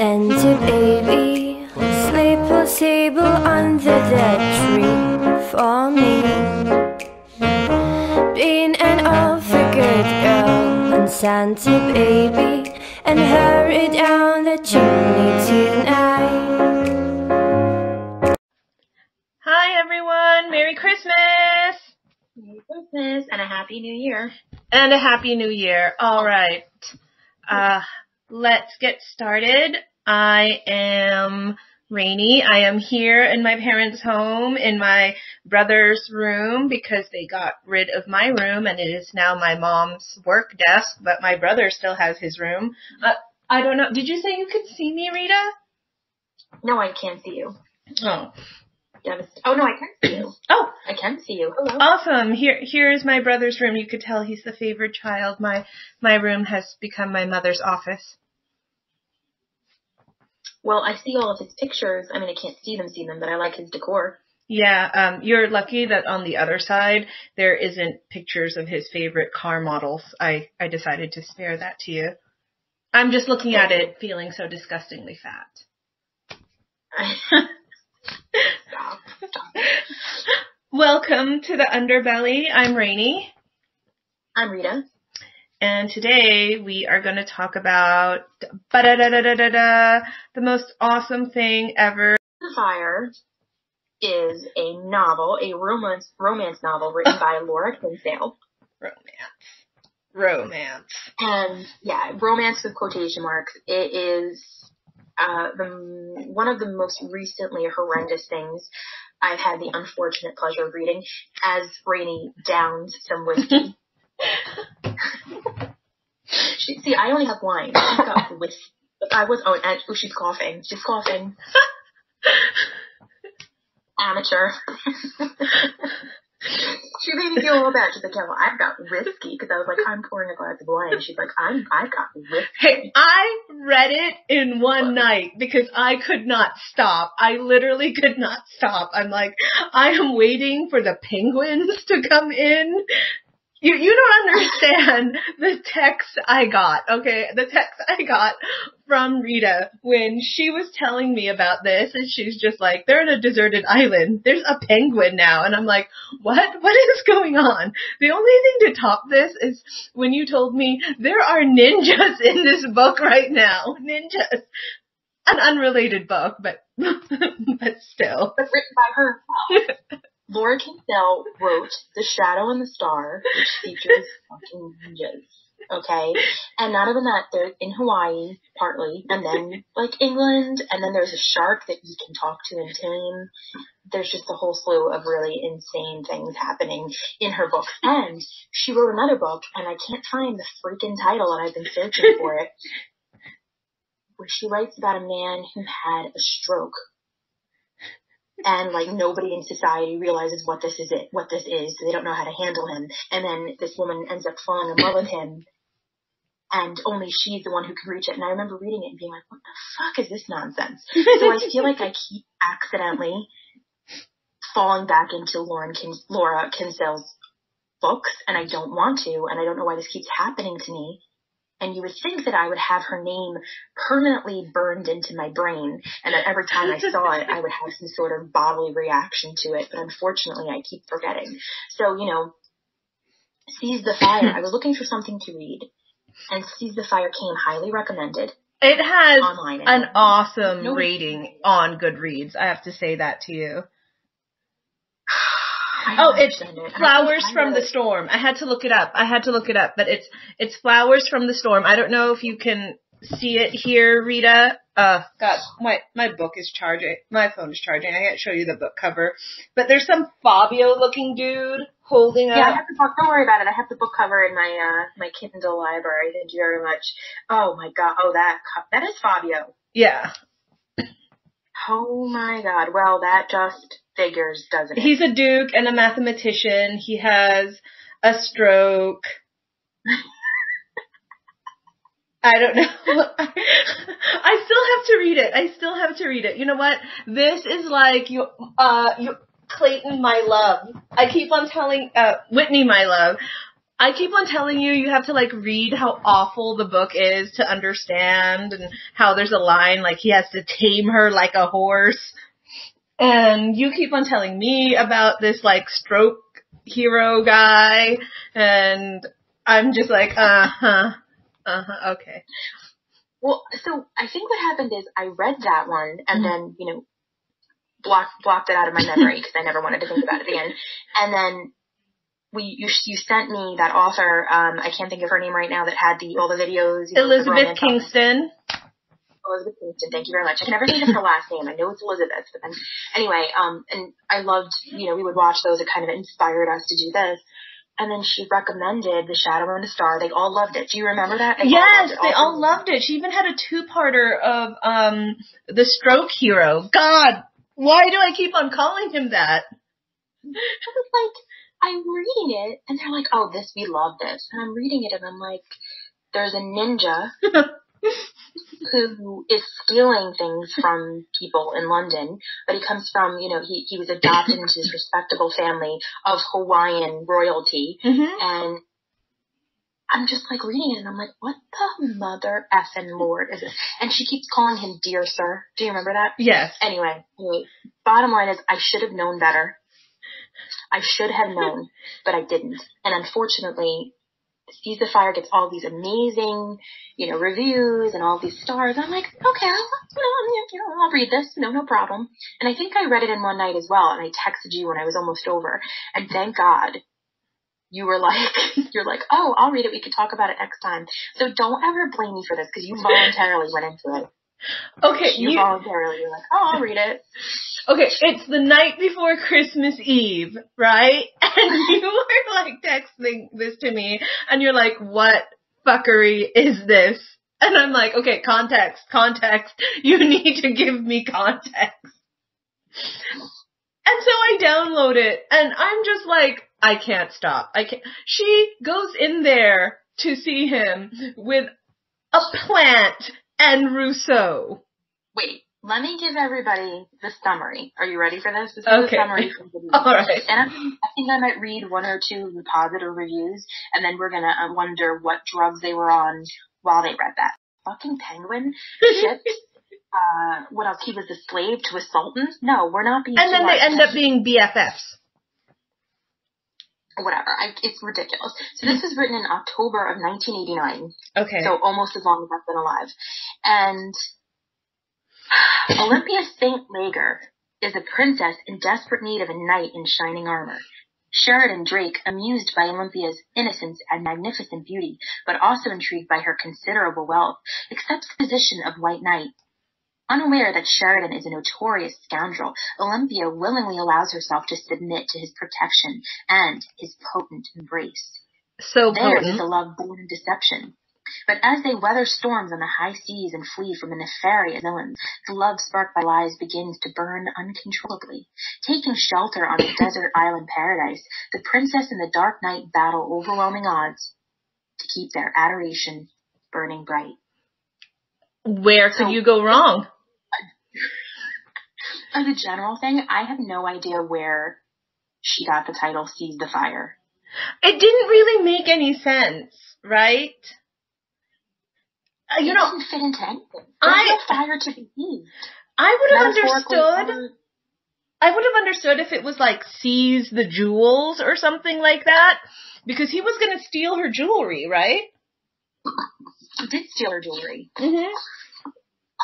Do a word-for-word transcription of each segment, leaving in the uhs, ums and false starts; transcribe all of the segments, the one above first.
scented baby, sleepless table under that tree for me. Been an awful good girl, unscented baby, and hurry down the chimney tonight. Hi everyone, Merry Christmas! Merry Christmas and a Happy New Year. And a Happy New Year. All right. Uh, let's get started. I am Rainey. I am here in my parents' home in my brother's room because they got rid of my room and it is now my mom's work desk, but my brother still has his room. Uh, I don't know. Did you say you could see me, Rita? No, I can't see you. Oh. Oh, no, I can see you. Oh. I can see you. Hello. Awesome. Here, here is my brother's room. You could tell he's the favorite child. My, my room has become my mother's office. Well, I see all of his pictures. I mean, I can't see them, see them, but I like his decor. Yeah, um, you're lucky that on the other side, there isn't pictures of his favorite car models. I, I decided to spare that to you. I'm just looking at it feeling so disgustingly fat. Stop, stop. Welcome to the Underbelly. I'm Rainey. I'm Rita. And today we are going to talk about the most awesome thing ever. The Fire is a novel, a romance romance novel written by Laura Kinsale. Romance. Romance. And yeah, romance with quotation marks. It is Uh, the, one of the most recently horrendous things I've had the unfortunate pleasure of reading as Rainey downs some whiskey. she, see, I only have wine. She's got whiskey. I was, oh, and, oh, she's coughing. She's coughing. Amateur. She made me feel all bad. She's like, yeah, well, I've got whiskey. Because I was like, I'm pouring a glass of wine. She's like, I'm, I've got whiskey. Hey, I read it in one what? night because I could not stop. I literally could not stop. I'm like, I am waiting for the penguins to come in. You, you don't understand the text I got, okay? The text I got from Rita when she was telling me about this, and she's just like, they're in a deserted island. There's a penguin now. And I'm like, what? What is going on? The only thing to top this is when you told me there are ninjas in this book right now. Ninjas. An unrelated book, but, but still. But written by her. Laura Kinsale wrote The Shadow and the Star, which features fucking ninjas, okay? And not only that, they're in Hawaii, partly, and then, like, England, and then there's a shark that you can talk to and tame. There's just a whole slew of really insane things happening in her book. And she wrote another book, and I can't find the freaking title, and I've been searching for it, where she writes about a man who had a stroke. And, like, nobody in society realizes what this is, it, what this is. So they don't know how to handle him. And then this woman ends up falling in love with him. And only she's the one who can reach it. And I remember reading it and being like, what the fuck is this nonsense? So I feel like I keep accidentally falling back into Laura, Kins- Laura Kinsale's books. And I don't want to. And I don't know why this keeps happening to me. And you would think that I would have her name permanently burned into my brain, and that every time I saw it, I would have some sort of bodily reaction to it. But unfortunately, I keep forgetting. So, you know, Seize the Fire. I was looking for something to read, and Seize the Fire came highly recommended. It has online an awesome no, rating on Goodreads. I have to say that to you. Oh, it's it. Flowers from the Storm. I had to look it up. I had to look it up, but it's it's Flowers from the Storm. I don't know if you can see it here, Rita. Uh, God, my my book is charging. My phone is charging. I can't show you the book cover, but there's some Fabio-looking dude holding yeah, up. Yeah, I have the book. Don't worry about it. I have the book cover in my uh my Kindle library. Thank you very much. Oh my God. Oh, that that is Fabio. Yeah. Oh my God. Well, that just. Figures, doesn't it? He's a duke and a mathematician. He has a stroke. I don't know. I still have to read it. I still have to read it. You know what? This is like you, uh, you, Clayton, my love. I keep on telling uh, Whitney, my love. I keep on telling you, you have to, like, read how awful the book is to understand, and how there's a line, like, he has to tame her like a horse. And you keep on telling me about this, like, stroke hero guy, and I'm just like, uh-huh, uh-huh, okay. Well, so I think what happened is I read that one, and mm-hmm. then, you know, blocked, blocked it out of my memory, because I never wanted to think about it again. And then... We, you, you sent me that author, um, I can't think of her name right now, that had the all the videos. You know, Elizabeth the Kingston. Elizabeth Kingston, thank you very much. I can never think of her last name. I know it's Elizabeth, but then, anyway, um, and I loved, you know, we would watch those. It kind of inspired us to do this. And then she recommended The Shadow and the Star. They all loved it. Do you remember that? They yes, all they all people. loved it. She even had a two-parter of um the stroke hero. God, why do I keep on calling him that? I was like... I'm reading it, and they're like, oh, this, we love this. And I'm reading it, and I'm like, there's a ninja who is stealing things from people in London, but he comes from, you know, he, he was adopted into this respectable family of Hawaiian royalty, mm-hmm. and I'm just, like, reading it, and I'm like, what the mother effing lord is this? And she keeps calling him dear sir. Do you remember that? Yes. Anyway, anyway bottom line is, I should have known better. I should have known, but I didn't. And unfortunately, Seize the Fire gets all these amazing, you know, reviews and all these stars. I'm like, okay, I'll, you know, I'll read this. No, no problem. And I think I read it in one night as well. And I texted you when I was almost over. And thank God you were like, you're like, oh, I'll read it. We could talk about it next time. So don't ever blame me for this, because you voluntarily went into it. Okay, you, you voluntarily were like, oh, I'll read it. Okay, it's the night before Christmas Eve, right? And you were, like, texting this to me, and you're like, what fuckery is this? And I'm like, okay, context, context. You need to give me context. And so I download it, and I'm just like, I can't stop. I can't. She goes in there to see him with a plant and Rousseau. Wait. Let me give everybody the summary. Are you ready for this? This is okay. The summary from the movie. All right. And I'm, I think I might read one or two of the positive reviews, and then we're going to wonder what drugs they were on while they read that. Fucking penguin. Shipped. uh, what else? He was a slave to a sultan? No, we're not being... And then they end up being B F Fs. Whatever. I, it's ridiculous. So this was written in October of nineteen eighty-nine. Okay. So almost as long as I've been alive. And... Olympia Saint Leger is a princess in desperate need of a knight in shining armor. Sheridan Drake, amused by Olympia's innocence and magnificent beauty, but also intrigued by her considerable wealth, accepts the position of white knight. Unaware that Sheridan is a notorious scoundrel, Olympia willingly allows herself to submit to his protection and his potent embrace. So potent. There is the love born of deception. But as they weather storms on the high seas and flee from the nefarious villains, the love sparked by lies begins to burn uncontrollably. Taking shelter on a desert island paradise, the princess and the dark knight battle overwhelming odds to keep their adoration burning bright. Where could so, you go wrong? As a general thing, I have no idea where she got the title Seize the Fire. It didn't really make any sense, right? Uh, you it know, doesn't fit into anything. I, no fire to be used. I would have understood. I would have understood if it was like seize the jewels or something like that, because he was going to steal her jewelry, right? He did steal her jewelry. Mm-hmm.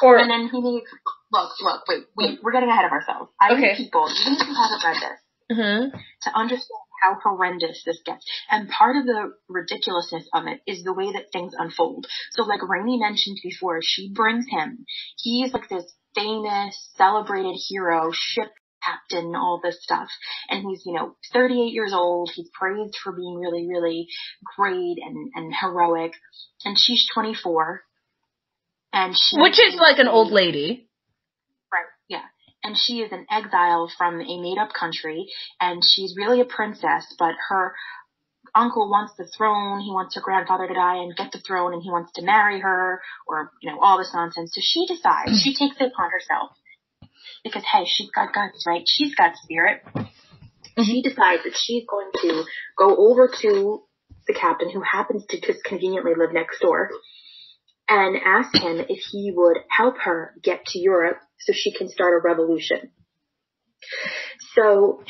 Or and then he needs. Look, look, wait, wait. We're getting ahead of ourselves. I okay. need people, even if you haven't read this, mm-hmm. to understand how horrendous this gets. And part of the ridiculousness of it is the way that things unfold. So like Rainey mentioned before, she brings him. He's like this famous, celebrated hero, ship captain, all this stuff. And he's, you know, thirty-eight years old. He's praised for being really, really great and, and heroic. And she's twenty-four. And she Which is like an old lady. Right, yeah. And she is an exile from a made-up country, and she's really a princess, but her uncle wants the throne, he wants her grandfather to die and get the throne, and he wants to marry her, or, you know, all this nonsense. So she decides, she takes it upon herself, because, hey, she's got guts, right? She's got spirit. She decides that she's going to go over to the captain, who happens to just conveniently live next door, and asks him if he would help her get to Europe so she can start a revolution. So,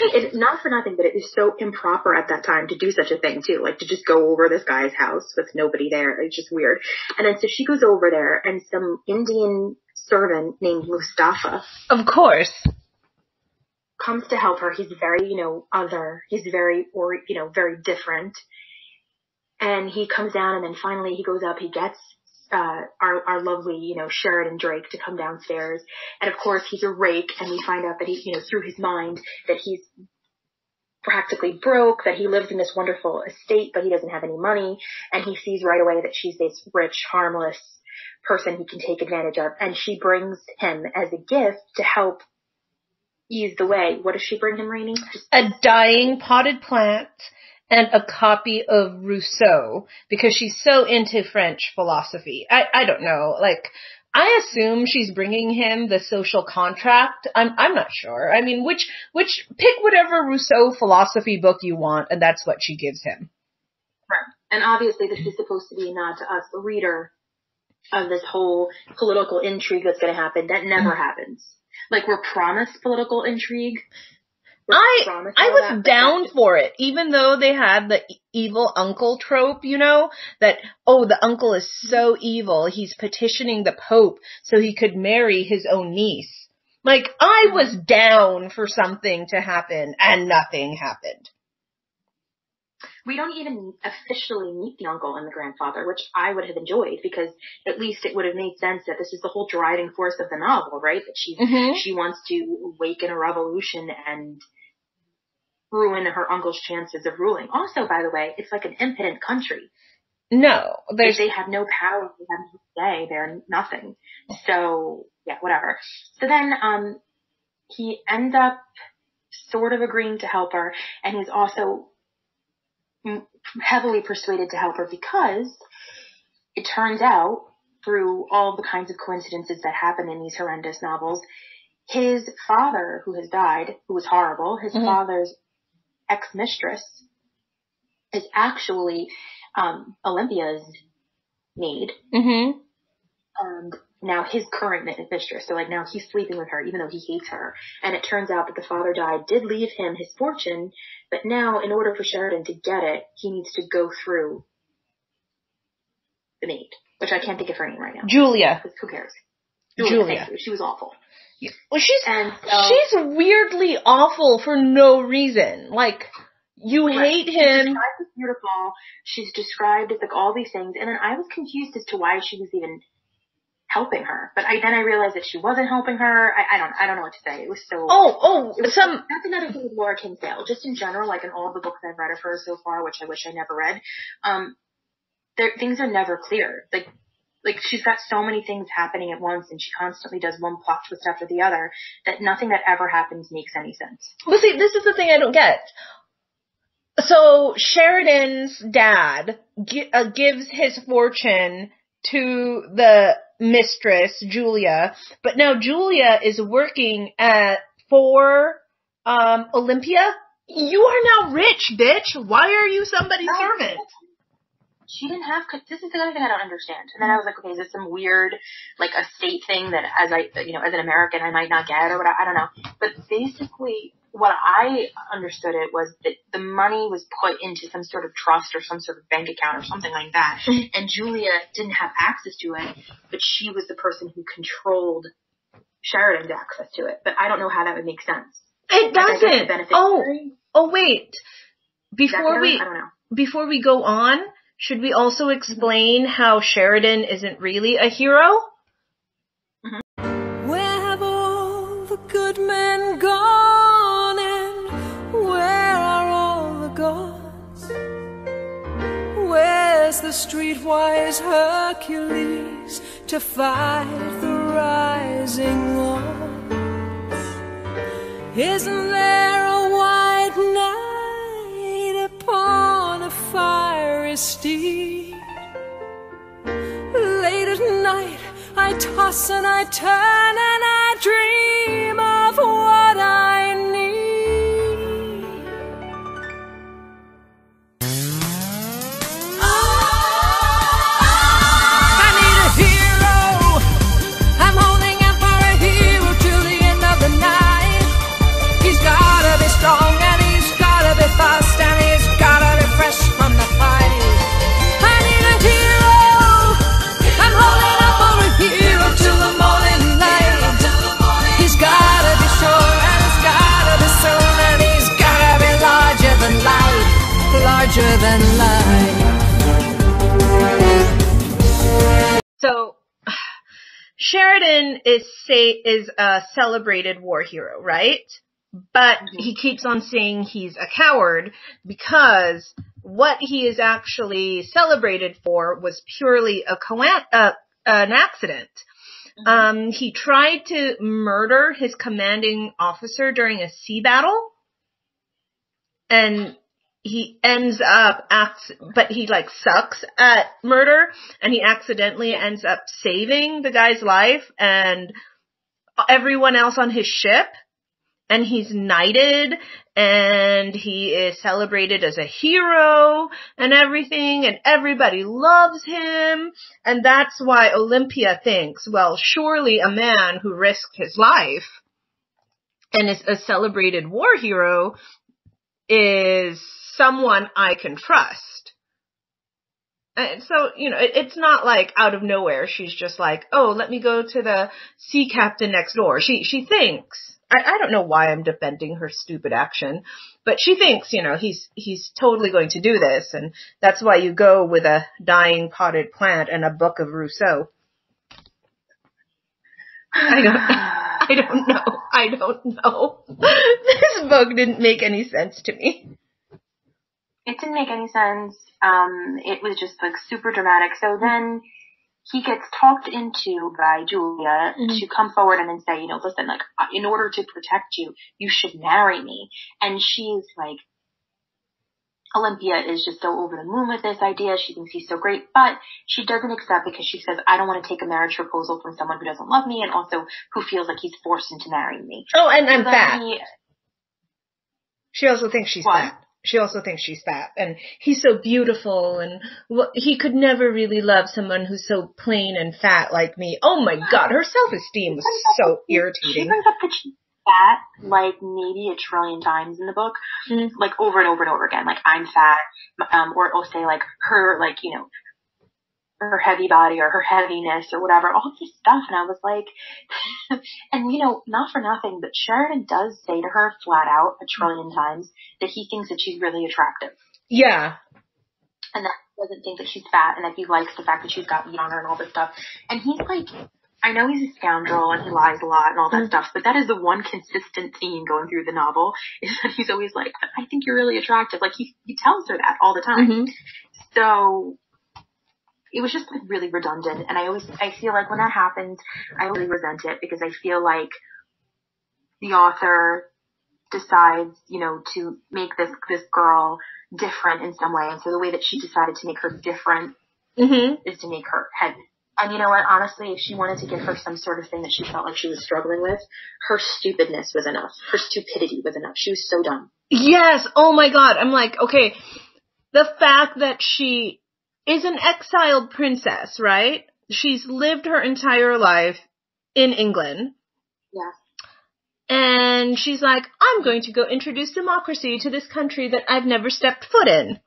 it, not for nothing, but it was so improper at that time to do such a thing, too. Like, to just go over this guy's house with nobody there. It's just weird. And then so she goes over there, and some Indian servant named Mustafa. Of course. Comes to help her. He's very, you know, other. He's very, or you know, very different. And he comes down, and then finally he goes up, he gets uh our our lovely, you know, Sheridan Drake to come downstairs. And of course he's a rake, and we find out that he, you know, through his mind, that he's practically broke, that he lives in this wonderful estate, but he doesn't have any money, and he sees right away that she's this rich, harmless person he can take advantage of, and she brings him as a gift to help ease the way. What does she bring him, Rainey? A dying potted plant and a copy of Rousseau, because she's so into French philosophy. I, I don't know. Like, I assume she's bringing him The Social Contract. I'm I'm not sure. I mean, which which pick whatever Rousseau philosophy book you want, and that's what she gives him. Right. And obviously, this is supposed to be, not to us, the reader, of this whole political intrigue that's going to happen. That never happens. Like, we're promised political intrigue. I, I was down for it, even though they had the evil uncle trope, you know, that, oh, the uncle is so evil, he's petitioning the Pope so he could marry his own niece. Like, I was down for something to happen, and nothing happened. We don't even officially meet the uncle and the grandfather, which I would have enjoyed, because at least it would have made sense that this is the whole driving force of the novel, right? That she mm-hmm. she wants to awaken a revolution and ruin her uncle's chances of ruling. Also, by the way, it's like an impotent country. No. If they have no power, they have no say, they're nothing. So, yeah, whatever. So then um he ends up sort of agreeing to help her, and he's also heavily persuaded to help her because it turns out, through all the kinds of coincidences that happen in these horrendous novels, his father, who has died, who was horrible, his mm-hmm. father's ex-mistress is actually um, Olympia's maid. Mm-hmm. And now his current mistress. So, like, now he's sleeping with her, even though he hates her. And it turns out that the father died, did leave him his fortune, but now, in order for Sheridan to get it, he needs to go through the maid, which I can't think of her name right now. Julia. Who cares? Julia. Julia. Thank you. She was awful. Yeah. Well, she's and, uh, she's weirdly awful for no reason. Like, you right. hate him. She's described as beautiful. She's described as, like, all these things. And then I was confused as to why she was even helping her, but I then I realized that she wasn't helping her. I, I don't I don't know what to say. It was so oh oh was, some that's another thing with Laura Kinsale. Just in general, like in all the books I've read of her so far, which I wish I never read, um, there, things are never clear. Like like she's got so many things happening at once, and she constantly does one plot twist after the other, that nothing that ever happens makes any sense. Well, see, this is the thing I don't get. So Sheridan's dad gi- uh, gives his fortune to the mistress, Julia, but now Julia is working at for um Olympia. You are now rich, bitch. Why are you somebody's oh, servant? She didn't have, this is the other thing I don't understand. And then I was like, okay, is this some weird, like, estate thing that as I, you know, as an American I might not get, or what, I don't know. But basically what I understood it was that the money was put into some sort of trust or some sort of bank account or something like that. And Julia didn't have access to it, but she was the person who controlled Sheridan's access to it. But I don't know how that would make sense. It doesn't. Oh, oh, wait. Before we, I don't know. Before we go on, should we also explain how Sheridan isn't really a hero? Mm-hmm. Where have all the good men gone, and where are all the gods? Where's the streetwise Hercules to fight the rising odds? Isn't there a white knight upon a fire? Steed. Late at night, I toss and I turn and I dream of what I need. Sheridan is say is a celebrated war hero, right? But he keeps on saying he's a coward because what he is actually celebrated for was purely a co- uh, an accident. Um, he tried to murder his commanding officer during a sea battle, and he ends up, acts, but he like sucks at murder, and he accidentally ends up saving the guy's life and everyone else on his ship. And he's knighted, and he is celebrated as a hero and everything, and everybody loves him. And that's why Olympia thinks, well, surely a man who risked his life and is a celebrated war hero is someone I can trust. And so, you know, it's not like out of nowhere. She's just like, oh, let me go to the sea captain next door. She, she thinks. I, I don't know why I'm defending her stupid action, but she thinks, you know, he's he's totally going to do this, and that's why you go with a dying potted plant and a book of Rousseau. I don't, I don't know. I don't know. This book didn't make any sense to me. It didn't make any sense. Um, it was just like super dramatic. So then he gets talked into by Julia mm-hmm. to come forward and then say, you know, listen, like, in order to protect you, you should marry me. And she's like, Olympia is just so over the moon with this idea. She thinks he's so great, but she doesn't accept because she says, I don't want to take a marriage proposal from someone who doesn't love me and also who feels like he's forced into marrying me. Oh, and I'm fat. He, she also thinks she's what? fat. She also thinks she's fat, and he's so beautiful, and well, he could never really love someone who's so plain and fat like me. Oh, my God, her self-esteem was so irritating. She brings up that she's fat, like, maybe a trillion times in the book, mm-hmm. like, over and over and over again. Like, I'm fat, um, or it'll say, like, her, like, you know, her heavy body or her heaviness or whatever, all this stuff. And I was like, and you know, not for nothing, but Sheridan does say to her flat out a trillion times that he thinks that she's really attractive. Yeah. And that he doesn't think that she's fat and that he likes the fact that she's got meat on her and all this stuff. And he's like, I know he's a scoundrel and he lies a lot and all that mm-hmm. stuff, but that is the one consistent theme going through the novel is that he's always like, I think you're really attractive. Like he, he tells her that all the time. Mm-hmm. So it was just like really redundant, and I always, I feel like when that happens, I really resent it because I feel like the author decides, you know, to make this, this girl different in some way, and so the way that she decided to make her different mm-hmm. is to make her heavy. And you know what, honestly, if she wanted to give her some sort of thing that she felt like she was struggling with, her stupidness was enough. Her stupidity was enough. She was so dumb. Yes! Oh my God! I'm like, okay, the fact that she is an exiled princess, right? She's lived her entire life in England. Yeah. And she's like, I'm going to go introduce democracy to this country that I've never stepped foot in.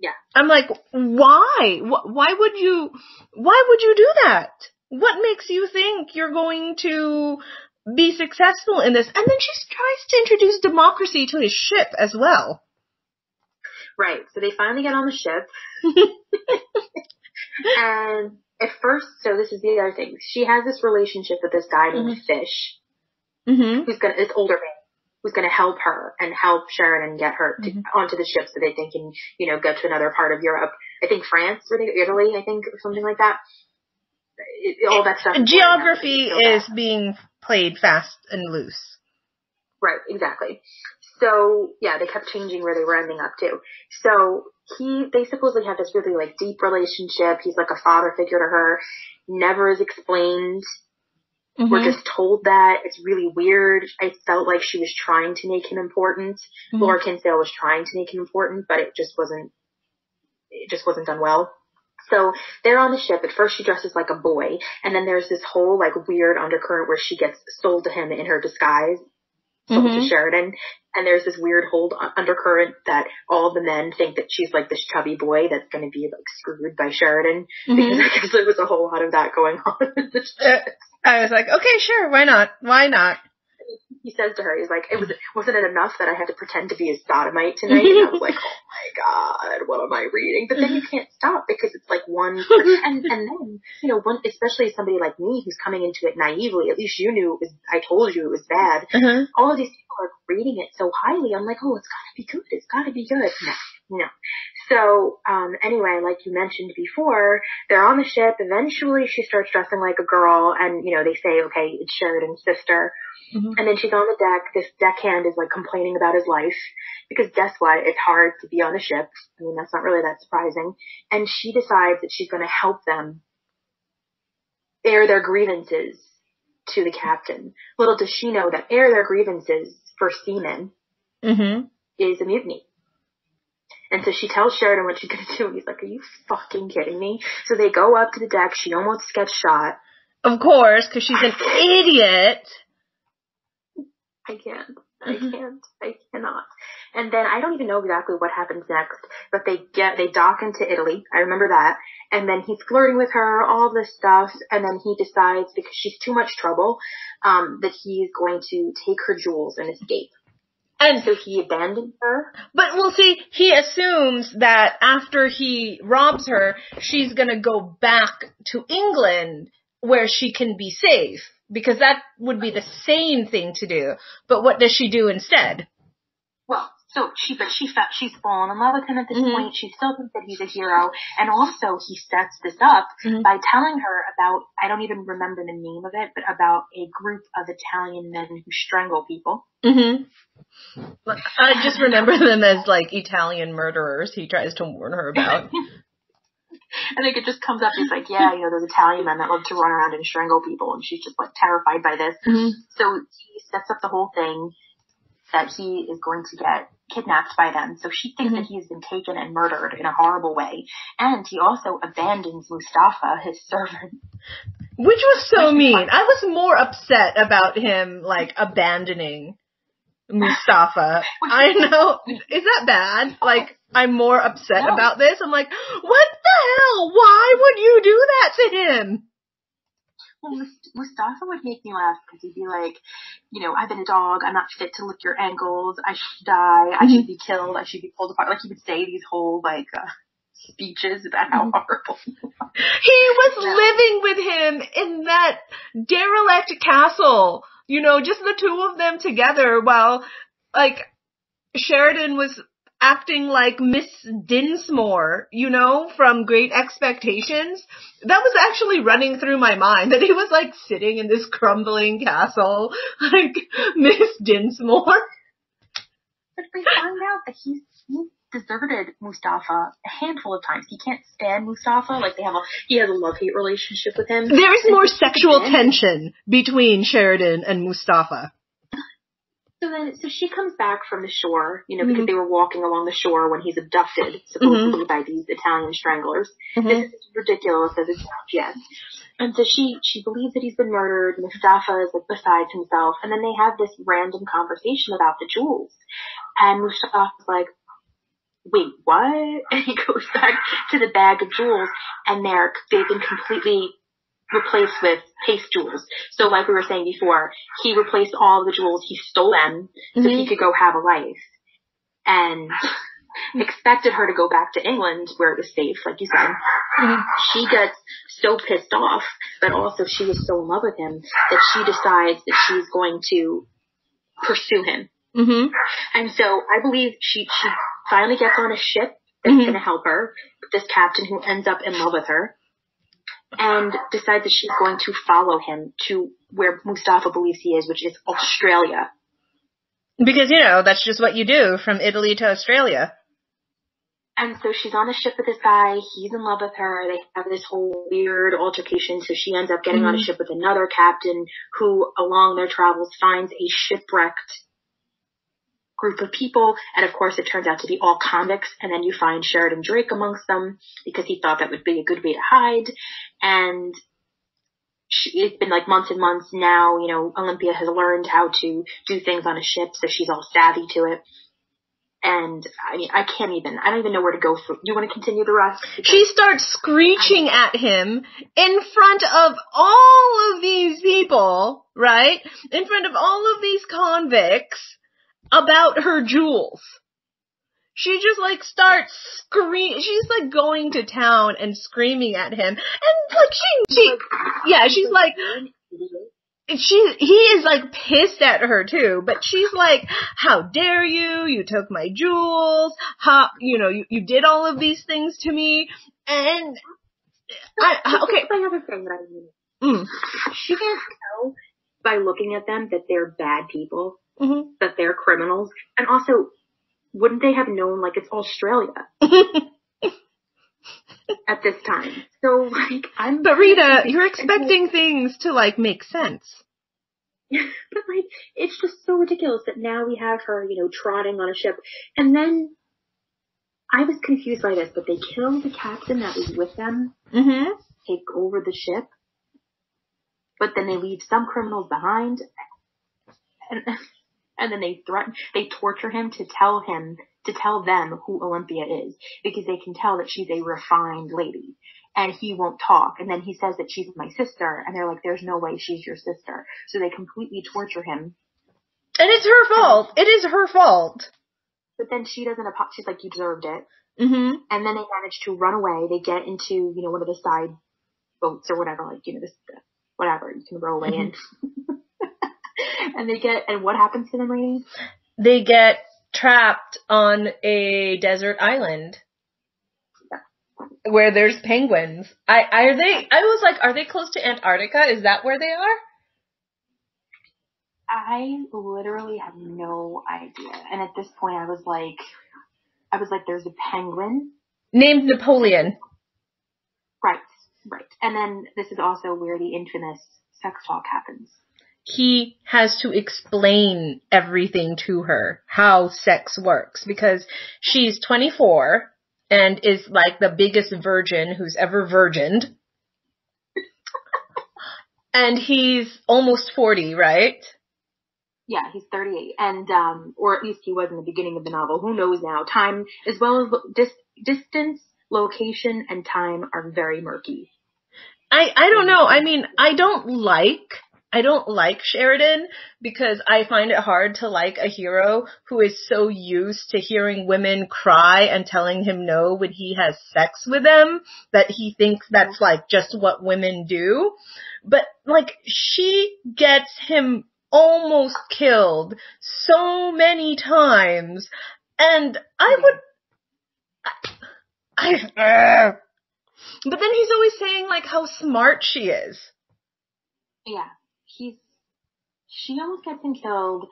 Yeah. I'm like, why? Why would you, why would you do that? What makes you think you're going to be successful in this? And then she tries to introduce democracy to his ship as well. Right, so they finally get on the ship, and at first, so this is the other thing. She has this relationship with this guy named mm-hmm. Fish, mm-hmm. who's gonna this older man, who's gonna help her and help Sheridan get her to, mm-hmm. onto the ship so they can, you know, go to another part of Europe. I think France or Italy, I think, or something like that. It, it, all that stuff. Geography is being played fast and loose. Right, exactly. So, yeah, they kept changing where they were ending up to. So, he, they supposedly have this really, like, deep relationship. He's like a father figure to her. Never is explained. Mm-hmm. We're just told that. It's really weird. I felt like she was trying to make him important. Mm-hmm. Laura Kinsale was trying to make him important, but it just wasn't, it just wasn't done well. So they're on the ship. At first she dresses like a boy. And then there's this whole, like, weird undercurrent where she gets sold to him in her disguise. Sold mm-hmm. to Sheridan. And there's this weird hold undercurrent that all the men think that she's like this chubby boy that's going to be like screwed by Sheridan mm-hmm. because I guess there was a whole lot of that going on. uh, I was like, okay, sure, why not? Why not? he says to her, he's like, it was, wasn't it enough that I had to pretend to be a sodomite tonight? And I was like, oh my God, what am I reading? But then you can't stop because it's like one, and, and then, you know, one, especially somebody like me who's coming into it naively, at least you knew it was, I told you it was bad. Uh-huh. All of these people are reading it so highly. I'm like, oh, it's gotta be good. It's gotta be good. No. No. So, um, anyway, like you mentioned before, they're on the ship. Eventually she starts dressing like a girl and, you know, they say, okay, it's Sheridan's sister. Mm-hmm. And then she's on the deck. This deckhand is like complaining about his life because guess what? It's hard to be on a ship. I mean, that's not really that surprising. And she decides that she's going to help them air their grievances to the captain. Little does she know that air their grievances for seamen mm-hmm. is a mutiny. And so she tells Sheridan what she's going to do. He's like, are you fucking kidding me? So they go up to the deck. She almost gets shot. Of course, because she's an idiot. I can't. I can't. I cannot. And then I don't even know exactly what happens next, but they get, they dock into Italy. I remember that. And then he's flirting with her, all this stuff. And then he decides, because she's too much trouble, um, that he's going to take her jewels and escape. And so he abandoned her? But, well, see, he assumes that after he robs her, she's going to go back to England where she can be safe, because that would be the sane thing to do. But what does she do instead? Well, so she, but she felt she's fallen in love with him at this mm-hmm. point. She still thinks that he's a hero. And also he sets this up mm-hmm. by telling her about, I don't even remember the name of it, but about a group of Italian men who strangle people. Mm-hmm. I just remember them as like Italian murderers he tries to warn her about. I think it just comes up, he's like, yeah, you know, those Italian men that love to run around and strangle people, and she's just like terrified by this. Mm-hmm. So he sets up the whole thing that he is going to get kidnapped by them. So she thinks mm-hmm. that he's been taken and murdered in a horrible way. And he also abandons Mustafa, his servant. Which was so which mean. I was more upset about him, like, abandoning Mustafa. I know. Is that bad? Like, I'm more upset no. about this. I'm like, what the hell? Why would you do that to him? Well, Mustafa would make me laugh because he'd be like, you know, I've been a dog. I'm not fit to lick your ankles. I should die. I should be killed. I should be pulled apart. Like, he would say these whole, like, uh, speeches about how horrible he was. He was yeah. living with him in that derelict castle. You know, just the two of them together while, like, Sheridan was acting like Miss Dinsmore, you know, from Great Expectations. That was actually running through my mind, that he was, like, sitting in this crumbling castle, like Miss Dinsmore. But we find out that he's, he's deserted Mustafa a handful of times. He can't stand Mustafa. Like, they have a, he has a love-hate relationship with him. There is more sexual tension between Sheridan and Mustafa. So then, so she comes back from the shore, you know, mm-hmm. because they were walking along the shore when he's abducted, supposedly mm-hmm. by these Italian stranglers. Mm-hmm. This is ridiculous as it sounds, yes. And so she, she believes that he's been murdered. Mustafa is like beside himself. And then they have this random conversation about the jewels. And Mustafa's like, wait, what? And he goes back to the bag of jewels, and they're, they've been completely replaced with paste jewels. So like we were saying before, he replaced all the jewels. He stole them so mm-hmm. he could go have a life, and expected her to go back to England where it was safe, like you said. Mm-hmm. She gets so pissed off, but also she was so in love with him that she decides that she's going to pursue him. Mm-hmm. And so I believe she, she finally gets on a ship that's mm-hmm. going to help her, this captain who ends up in love with her, and decides that she's going to follow him to where Mustafa believes he is, which is Australia. Because, you know, that's just what you do from Italy to Australia. And so she's on a ship with this guy. He's in love with her. They have this whole weird altercation. So she ends up getting mm-hmm. on a ship with another captain who, along their travels, finds a shipwrecked group of people, and of course it turns out to be all convicts, and then you find Sheridan Drake amongst them because he thought that would be a good way to hide. And she, it's been like months and months now, you know, Olympia has learned how to do things on a ship, so she's all savvy to it. And I mean, I can't even, I don't even know where to go from. You want to continue the rest? Because she starts screeching at him in front of all of these people, right? In front of all of these convicts about her jewels. She just like starts screaming. She's like going to town and screaming at him. And like she, she yeah, she's like, She, he is like pissed at her too, but she's like, how dare you, you took my jewels, how, you know, you, you did all of these things to me, and, I, okay. My other thing that I mean, mm. she can't tell by looking at them that they're bad people, mm-hmm. that they're criminals, and also, wouldn't they have known, like, it's Australia? At this time. So, like, I'm... But Rita, you're expecting things to, like, make sense. But, like, it's just so ridiculous that now we have her, you know, trotting on a ship. And then, I was confused by this, but they kill the captain that was with them. Mm-hmm. Take over the ship. But then they leave some criminals behind. And, and then they threaten... They torture him to tell him... to tell them who Olympia is, because they can tell that she's a refined lady, and he won't talk, and then he says that she's my sister, and they're like, there's no way she's your sister. So they completely torture him. And it's her fault. It is her fault. But then she doesn't apologize. She's like, you deserved it. Mm-hmm. And then they manage to run away. They get into, you know, one of the side boats or whatever, like, you know, this, whatever, you can roll away mm-hmm. in. And they get, and what happens to them, Rainey? They get trapped on a desert island where there's penguins. I, I are they? I was like, are they close to Antarctica? Is that where they are? I literally have no idea. And at this point, I was like, I was like, there's a penguin named Napoleon. Right, right. And then this is also where the infamous sex talk happens. He has to explain everything to her, how sex works, because she's twenty-four and is like the biggest virgin who's ever virgined. And he's almost forty, right? Yeah, he's thirty-eight. And, um, or at least he was in the beginning of the novel. Who knows now? Time, as well as dis- distance, location, and time are very murky. I, I don't know. I mean, I don't like... I don't like Sheridan because I find it hard to like a hero who is so used to hearing women cry and telling him no when he has sex with them that he thinks that's like just what women do. But like she gets him almost killed so many times, and I would... I, I, but then he's always saying like how smart she is. Yeah. He's, she almost gets him killed.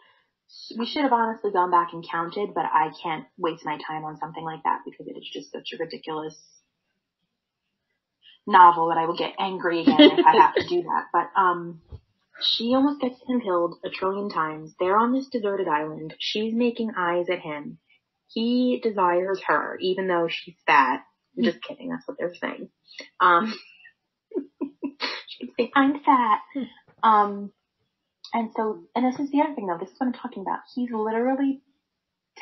We should have honestly gone back and counted, but I can't waste my time on something like that because it is just such a ridiculous novel that I will get angry again if I have to do that. But, um, she almost gets him killed a trillion times. They're on this deserted island. She's making eyes at him. He desires her, even though she's fat. I'm just kidding. That's what they're saying. Um, she can say, I'm fat. Um, and so, and this is the other thing though, this is what I'm talking about. He's literally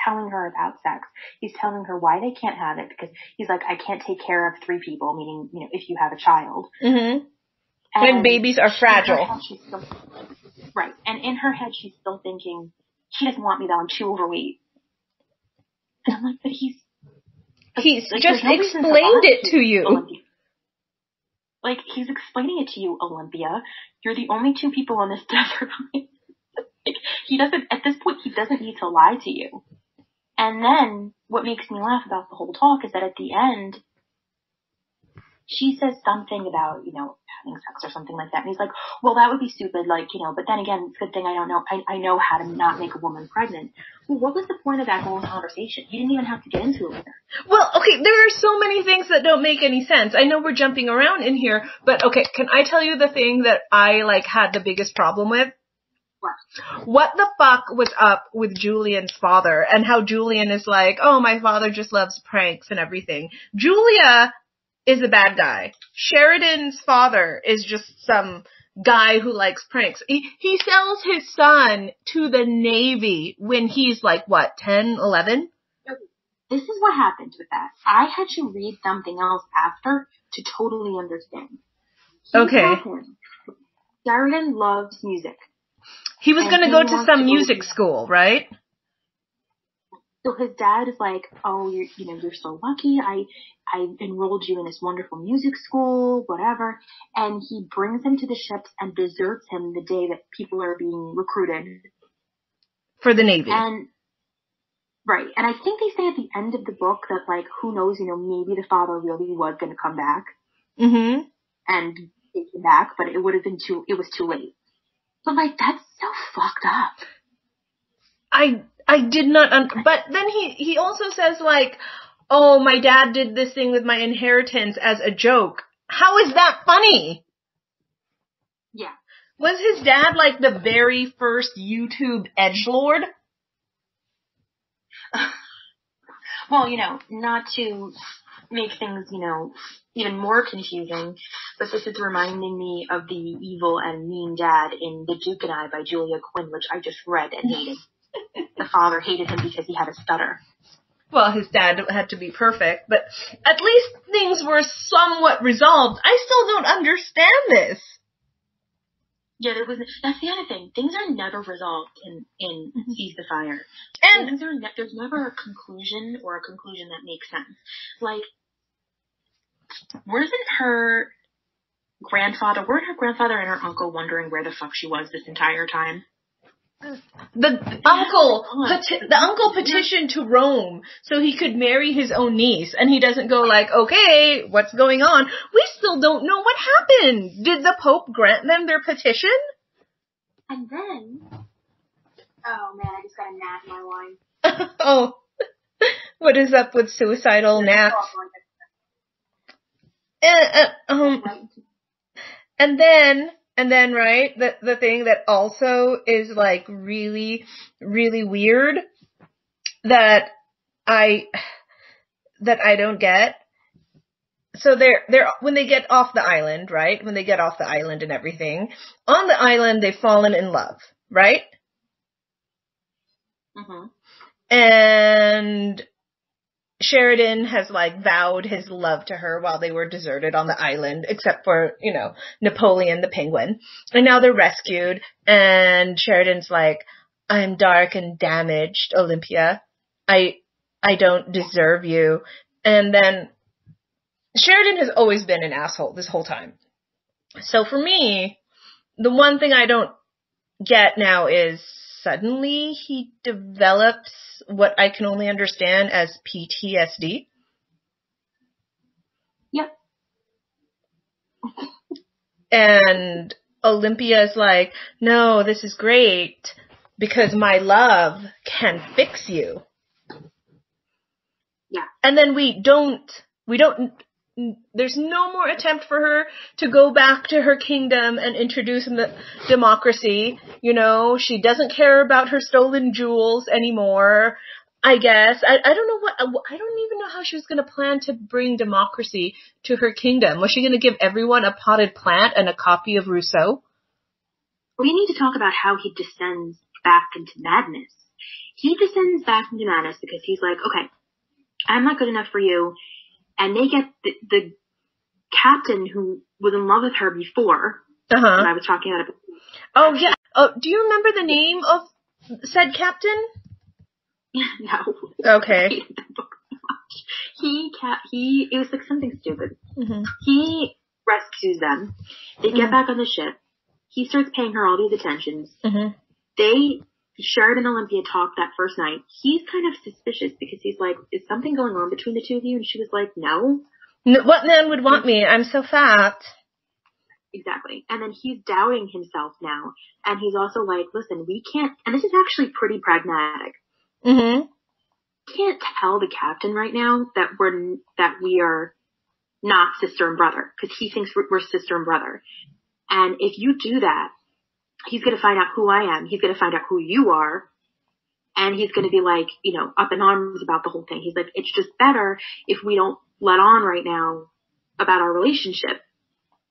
telling her about sex. He's telling her why they can't have it because he's like, I can't take care of three people, meaning, you know, if you have a child. Mm-hmm. And, and babies are fragile. She's still, right. And in her head, she's still thinking, he doesn't want me though, I'm too overweight. And I'm like, but he's... Like, he's like, just no explained it to you. Olympia. Like, he's explaining it to you, Olympia. You're the only two people on this desert. Like, he doesn't, at this point, he doesn't need to lie to you. And then, what makes me laugh about the whole talk is that at the end, she says something about, you know, having sex or something like that. And he's like, well, that would be stupid, like, you know, but then again, it's a good thing I don't know, I, I know how to not make a woman pregnant. Well, what was the point of that whole conversation? You didn't even have to get into it with her. Well, okay, there are so many things that don't make any sense. I know we're jumping around in here, but okay, can I tell you the thing that I, like, had the biggest problem with? What? What the fuck was up with Julian's father and how Julian is like, oh, my father just loves pranks and everything. Julia is a bad guy. Sheridan's father is just some guy who likes pranks. He, he sells his son to the Navy when he's like, what, ten, eleven? This is what happened with that. I had to read something else after to totally understand. Here's okay. Sheridan loves music. He was going to go to some music school, right? So his dad is like, oh, you're, you know, you're so lucky. I, I enrolled you in this wonderful music school, whatever. And he brings him to the ships and deserts him the day that people are being recruited. For the Navy. And, right. And I think they say at the end of the book that, like, who knows, you know, maybe the father really was going to come back. Mm-hmm. And take him back, but it would have been too, it was too late. But, like, that's so fucked up. I... I did not, un- but then he, he also says, like, oh, my dad did this thing with my inheritance as a joke. How is that funny? Yeah. Was his dad, like, the very first YouTube edgelord? Well, you know, not to make things, you know, even more confusing, but this is reminding me of the evil and mean dad in The Duke and I by Julia Quinn, which I just read and hated. The father hated him because he had a stutter. Well, his dad had to be perfect, but at least things were somewhat resolved. I still don't understand this. Yeah, there was. That's the other thing. Things are never resolved in in mm-hmm. Seize the Fire, and things are ne- there's never a conclusion or a conclusion that makes sense. Like, wasn't her grandfather? Weren't her grandfather and her uncle wondering where the fuck she was this entire time? The uncle, peti- the uncle petitioned to Rome so he could marry his own niece, and he doesn't go like, okay, what's going on? We still don't know what happened. Did the Pope grant them their petition? And then, oh man, I just got a gnat in my wine. Oh, what is up with suicidal gnats? And, uh, um, and then. And then, right, the, the thing that also is, like, really, really weird that I, that I don't get. So they're, they're, when they get off the island, right, when they get off the island and everything, on the island they've fallen in love, right? Mm-hmm. And Sheridan has, like, vowed his love to her while they were deserted on the island, except for, you know, Napoleon the penguin. And now they're rescued, and Sheridan's like, I'm dark and damaged, Olympia. I, I don't deserve you. And then Sheridan has always been an asshole this whole time. So for me, the one thing I don't get now is suddenly he develops what I can only understand as P T S D. Yep. And Olympia's like, no, this is great because my love can fix you. Yeah. And then we don't, we don't, there's no more attempt for her to go back to her kingdom and introduce the democracy. You know, she doesn't care about her stolen jewels anymore, I guess. I, I don't know what, I don't even know how she was going to plan to bring democracy to her kingdom. Was she going to give everyone a potted plant and a copy of Rousseau? We need to talk about how he descends back into madness. He descends back into madness because he's like, okay, I'm not good enough for you. And they get the, the captain who was in love with her before. Uh-huh. When I was talking about it. Oh, yeah. Oh, do you remember the name of said captain? No. Okay. I hated that book so much. He, he, it was like something stupid. Mm-hmm. He rescues them. They get mm-hmm. back on the ship. He starts paying her all these attentions. Mm-hmm. They... Sheridan and Olympia talked that first night. He's kind of suspicious because he's like, is something going on between the two of you? And she was like, no. no what man would want me? I'm so fat. Exactly. And then he's doubting himself now. And he's also like, listen, we can't, and this is actually pretty pragmatic. Mm-hmm. Can't tell the captain right now that we're, that we are not sister and brother because he thinks we're, we're sister and brother. And if you do that, he's going to find out who I am. He's going to find out who you are. And he's going to be like, you know, up in arms about the whole thing. He's like, it's just better if we don't let on right now about our relationship.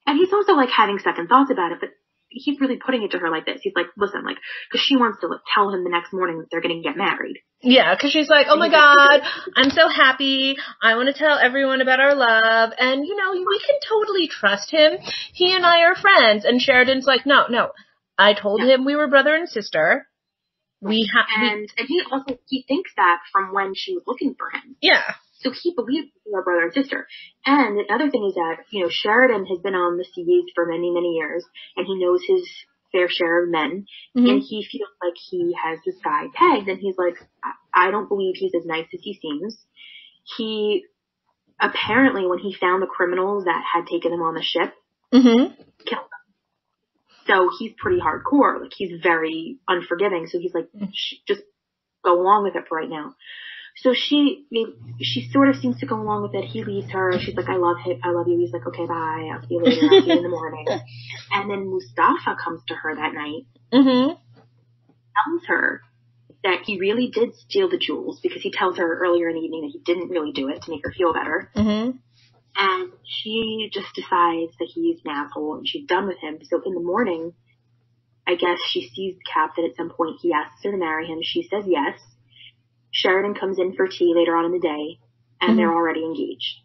And he's also like having second thoughts about it, but he's really putting it to her like this. He's like, listen, like, because she wants to like, tell him the next morning that they're going to get married. Yeah, because she's like, oh, my God, I'm so happy. I want to tell everyone about our love. And, you know, we can totally trust him. He and I are friends. And Sheridan's like, no, no, I told yeah. him we were brother and sister. We ha- and, we- and he also, he thinks that from when she was looking for him. Yeah. So he believes we are brother and sister. And the other thing is that, you know, Sheridan has been on the seas for many, many years, and he knows his fair share of men, mm-hmm. and he feels like he has this guy pegged, and he's like, I don't believe he's as nice as he seems. He, apparently, when he found the criminals that had taken him on the ship, mm-hmm. killed them. So he's pretty hardcore. Like, he's very unforgiving. So he's like, just go along with it for right now. So she, she sort of seems to go along with it. He leaves her. She's like, I love him. I love you. He's like, okay, bye. I'll see you later. I'll see you in the morning. And then Mustafa comes to her that night. Mm-hmm. Tells her that he really did steal the jewels because he tells her earlier in the evening that he didn't really do it to make her feel better. Mm-hmm. And she just decides that he's an asshole and she's done with him. So in the morning, I guess she sees the captain at some point. He asks her to marry him. She says yes. Sheridan comes in for tea later on in the day, and mm-hmm. they're already engaged.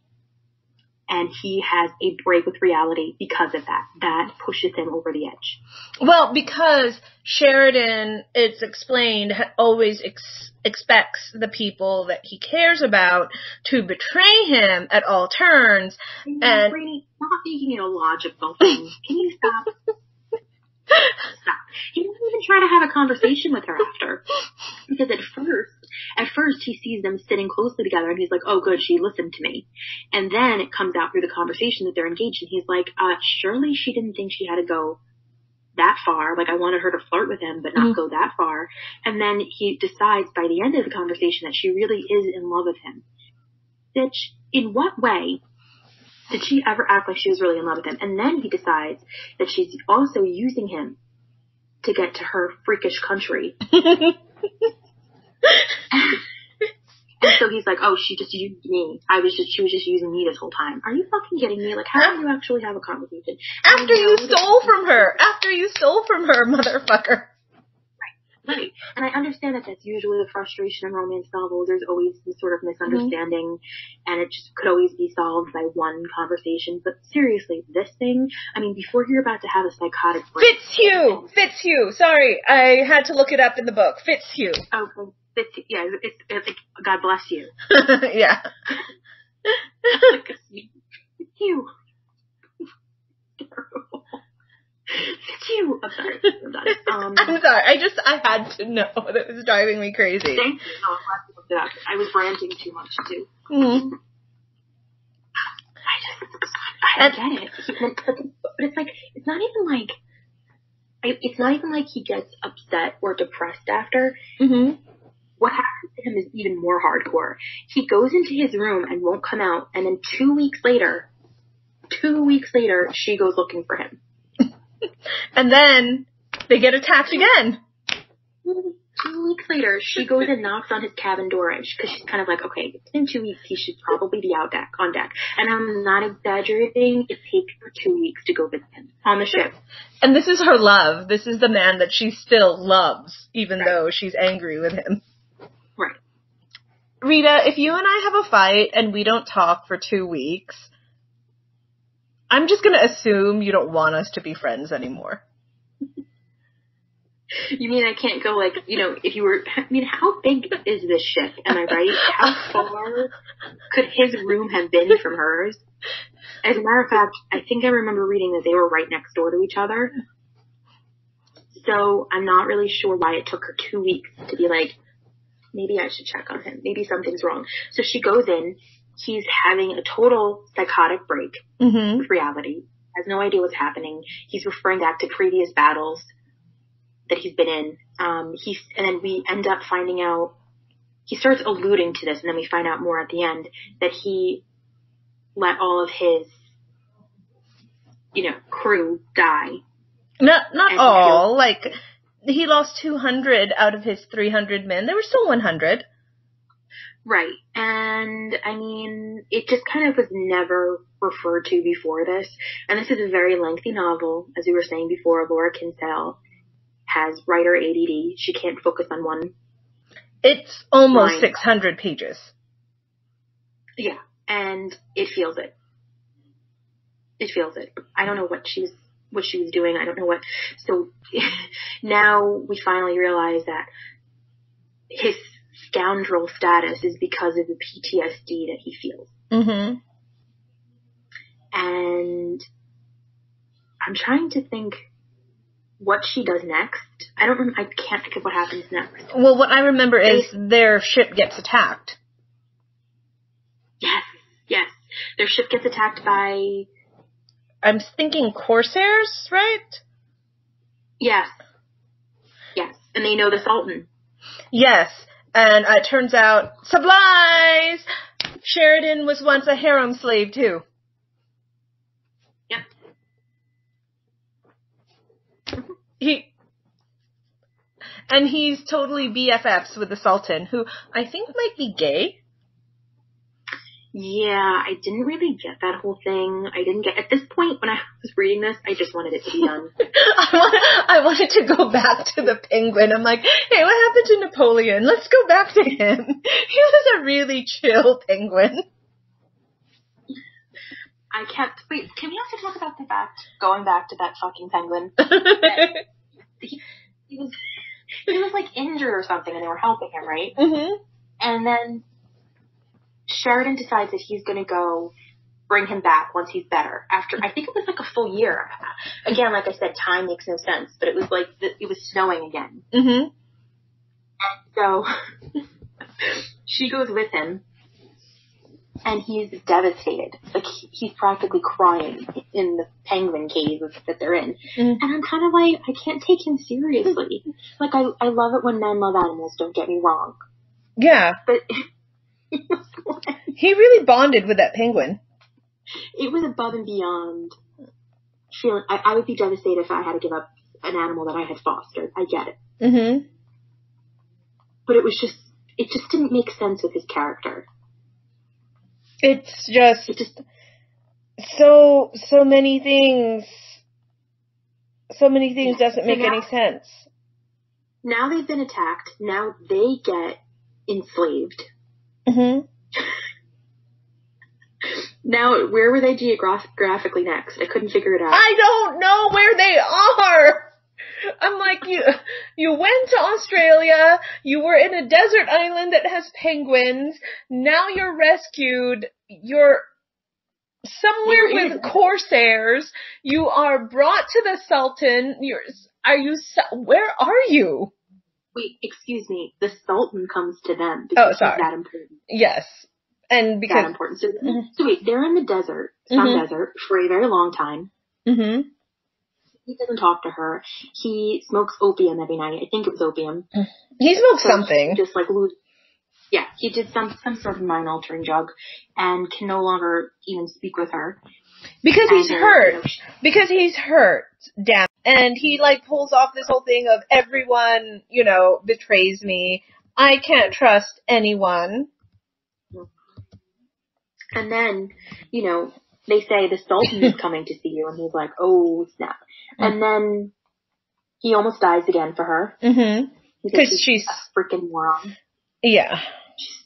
And he has a break with reality because of that. That pushes him over the edge. Well, because Sheridan, it's explained, always ex- expects the people that he cares about to betray him at all turns. And, and Rainey, not making it a logical thing. Can you stop? Stop. He doesn't even try to have a conversation with her after. Because at first, at first he sees them sitting closely together and he's like, oh good, she listened to me. And then it comes out through the conversation that they're engaged and he's like, uh, surely she didn't think she had to go that far. Like I wanted her to flirt with him, but not mm-hmm. go that far. And then he decides by the end of the conversation that she really is in love with him. Bitch, in what way? Did she ever act like she was really in love with him? And then he decides that she's also using him to get to her freakish country. And so he's like, oh, she just used me. I was just, she was just using me this whole time. Are you fucking kidding me? Like, how do you actually have a conversation? After you stole from her. After you stole from her, motherfucker. Right. And I understand that that's usually the frustration in romance novels. There's always some sort of misunderstanding, mm-hmm. and it just could always be solved by one conversation. But seriously, this thing, I mean, before you're about to have a psychotic break. Fitzhugh! Fitzhugh! Sorry, I had to look it up in the book. Fitzhugh. Okay. Fitzhugh. Yeah, it's, it's like, God bless you. Yeah. Like a sweet Fitzhugh. Terrible. Fitzhugh. I'm sorry. I'm, done. Um, I'm sorry. I just, I had to know. That was driving me crazy. Thank you. No, I'm glad you looked it up. I was ranting too much, too. Mm-hmm. I just, I don't get it. But it's like, it's not even like, I, it's not even like he gets upset or depressed after. Mm-hmm. What happens to him is even more hardcore. He goes into his room and won't come out. And then two weeks later, two weeks later, she goes looking for him. And then they get attacked again. Two weeks later, she goes and knocks on his cabin door because she's kind of like, okay, it's been two weeks. He should probably be out deck, on deck. And I'm not exaggerating. It takes her two weeks to go visit him on the ship. And this is her love. This is the man that she still loves, even right. though she's angry with him. Right. Rita, if you and I have a fight and we don't talk for two weeks... I'm just going to assume you don't want us to be friends anymore. You mean I can't go like, you know, if you were, I mean, how big is this ship? Am I right? How far could his room have been from hers? As a matter of fact, I think I remember reading that they were right next door to each other. So I'm not really sure why it took her two weeks to be like, maybe I should check on him. Maybe something's wrong. So she goes in. He's having a total psychotic break mm-hmm. with reality. Has no idea what's happening. He's referring back to previous battles that he's been in. Um, he's, and then we end up finding out, he starts alluding to this, and then we find out more at the end, that he let all of his, you know, crew die. Not, not all. Killed. Like, he lost two hundred out of his three hundred men. There were still one hundred. Right. And, I mean, it just kind of was never referred to before this. And this is a very lengthy novel. As we were saying before, Laura Kinsale has writer A D D. She can't focus on one. It's almost line. six hundred pages. Yeah. And it feels it. It feels it. I don't know what she was, what she was doing. I don't know what. So now we finally realize that his scoundrel status is because of the P T S D that he feels. Mm-hmm. And I'm trying to think what she does next. I don't remember. I can't think of what happens next. Well, what I remember they, is their ship gets attacked. Yes, yes. Their ship gets attacked by... I'm thinking corsairs, right? Yes. Yes. And they know the Sultan. Yes. And it turns out, supplies! Sheridan was once a harem slave, too. Yep. He... And he's totally B F Fs with the Sultan, who I think might be gay. Yeah, I didn't really get that whole thing. I didn't get... At this point, when I was reading this, I just wanted it to be done. I, want, I wanted to go back to the Penguin. I'm like, hey, what happened to Napoleon? Let's go back to him. He was a really chill Penguin. I kept... Wait, can we also talk about the fact... Going back to that fucking Penguin. he, he was... He was, like, injured or something, and they were helping him, right? Mm-hmm. And then... Sheridan decides that he's going to go bring him back once he's better. After, I think it was like a full year. Again, like I said, time makes no sense, but it was like, the, it was snowing again. Mm-hmm. So, she goes with him, and he's devastated. Like, he's practically crying in the Penguin cave that they're in. Mm-hmm. And I'm kind of like, I can't take him seriously. Like, I, I love it when men love animals, don't get me wrong. Yeah. But... He really bonded with that penguin. It was above and beyond feeling. I, I would be devastated if I had to give up an animal that I had fostered. I get it. Mm-hmm. But it was just, it just didn't make sense with his character. It's just, it just so, so many things, so many things yeah, doesn't make now, any sense. Now they've been attacked. Now they get enslaved. Mm-hmm. Now, where were they geographically next? I couldn't figure it out. I don't know where they are! I'm like, you you went to Australia, you were in a desert island that has penguins, now you're rescued, you're somewhere you're with corsairs, you are brought to the Sultan, you're, are you, where are you? Wait, excuse me. The Sultan comes to them because oh, sorry. He's that important. Yes, and because that important. So, mm-hmm. so wait, they're in the desert, some mm-hmm. desert, for a very long time. Mm-hmm. He doesn't talk to her. He smokes opium every night. I think it was opium. He smokes so something. He just like yeah, he did some some sort of mind altering drug, and can no longer even speak with her because and he's hurt. You know, she- because he's hurt. Damn. And he, like, pulls off this whole thing of everyone, you know, betrays me. I can't trust anyone. And then, you know, they say the Sultan is coming to see you. And he's like, oh, snap. And then he almost dies again for her. Mm-hmm. Because she's, she's a freaking moron. Yeah. She's,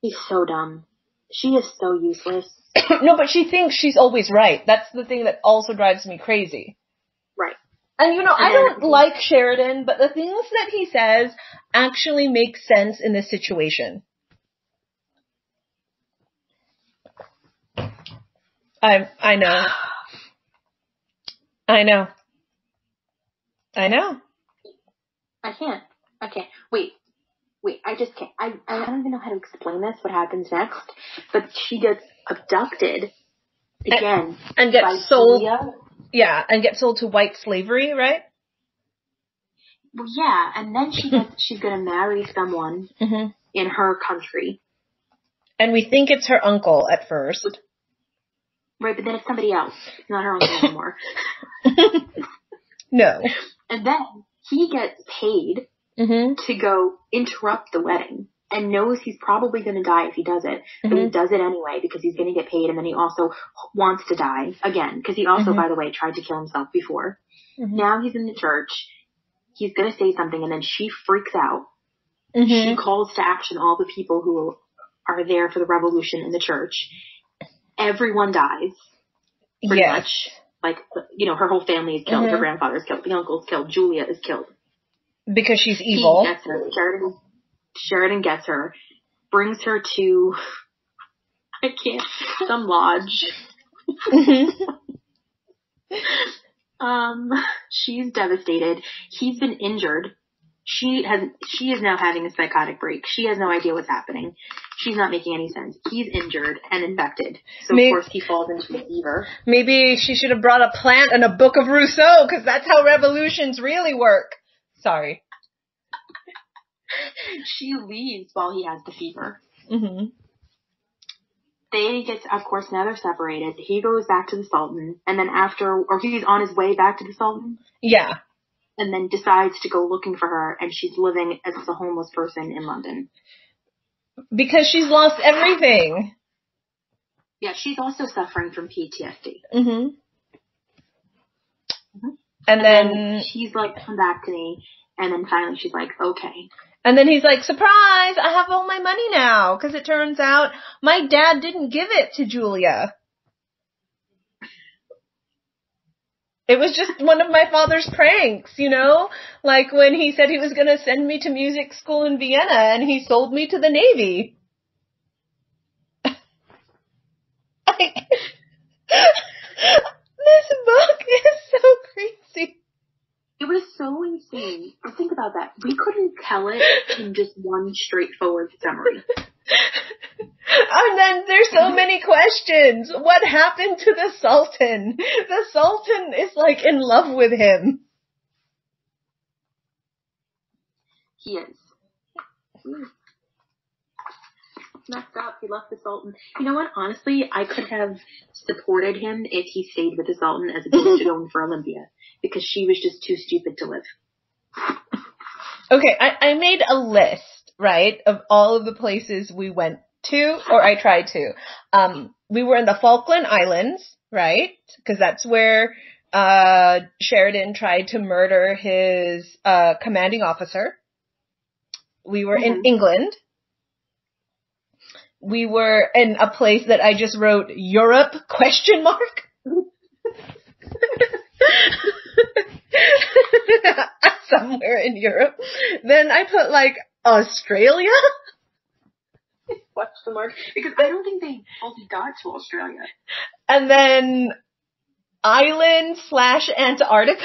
he's so dumb. She is so useless. No, but she thinks she's always right. That's the thing that also drives me crazy. Right. And, you know, I don't like Sheridan, but the things that he says actually make sense in this situation. I I know. I know. I know. I can't. I can't. Wait. Wait, I just can't. I, I don't even know how to explain this, what happens next. But she gets abducted again. And, and gets sold. Julia. Yeah, and gets sold to white slavery, right? Well, yeah, and then she gets, she's going to marry someone mm-hmm. in her country. And we think it's her uncle at first. Right, but then it's somebody else. It's not her uncle anymore. No. And then he gets paid mm-hmm. to go interrupt the wedding. and knows he's probably going to die if he does it, but mm-hmm. he does it anyway because he's going to get paid, and then he also wants to die again because he also, mm-hmm. by the way, tried to kill himself before. Mm-hmm. Now he's in the church. He's going to say something, and then she freaks out. Mm-hmm. She calls to action all the people who are there for the revolution in the church. Everyone dies. Pretty yes. much. Like, you know, her whole family is killed. Mm-hmm. Her grandfather's killed. The uncle's killed. Julia is killed. Because she's evil. He gets her. Sheridan, Sheridan gets her. Brings her to, I can't, some lodge. Mm-hmm. um, she's devastated. He's been injured. She has, she is now having a psychotic break. She has no idea what's happening. She's not making any sense. He's injured and infected. So, maybe, of course, he falls into a fever. Maybe she should have brought a plant and a book of Rousseau, because that's how revolutions really work. Sorry. She leaves while he has the fever. Mm-hmm. They get, of course, now they're separated. He goes back to the Sultan, and then after, or he's on his way back to the Sultan? Yeah. And then decides to go looking for her, and she's living as a homeless person in London. Because she's lost everything. Yeah, she's also suffering from P T S D. Mm-hmm. Mm-hmm. And, and then, then she's like, come back to me, and then finally she's like, okay. And then he's like, surprise, I have all my money now, because it turns out my dad didn't give it to Julia. It was just one of my father's pranks, you know? Like when he said he was going to send me to music school in Vienna and he sold me to the Navy. Like, this book is so crazy. It was so insane. Think about that. We couldn't tell it in just one straightforward summary. And then there's so many questions. What happened to the Sultan? The Sultan is, like, in love with him. He is. Mm. Messed up. He left the Sultan. You know what? Honestly, I could have supported him if he stayed with the Sultan as opposed to going for Olympia, because she was just too stupid to live. Okay, I, I made a list, right, of all of the places we went to, or I tried to. Um, we were in the Falkland Islands, right? Because that's where uh, Sheridan tried to murder his uh, commanding officer. We were mm-hmm. in England. We were in a place that I just wrote Europe question mark. Somewhere in Europe. Then I put like Australia. Watch the mark, because I don't think they only got to Australia. And then island slash Antarctica.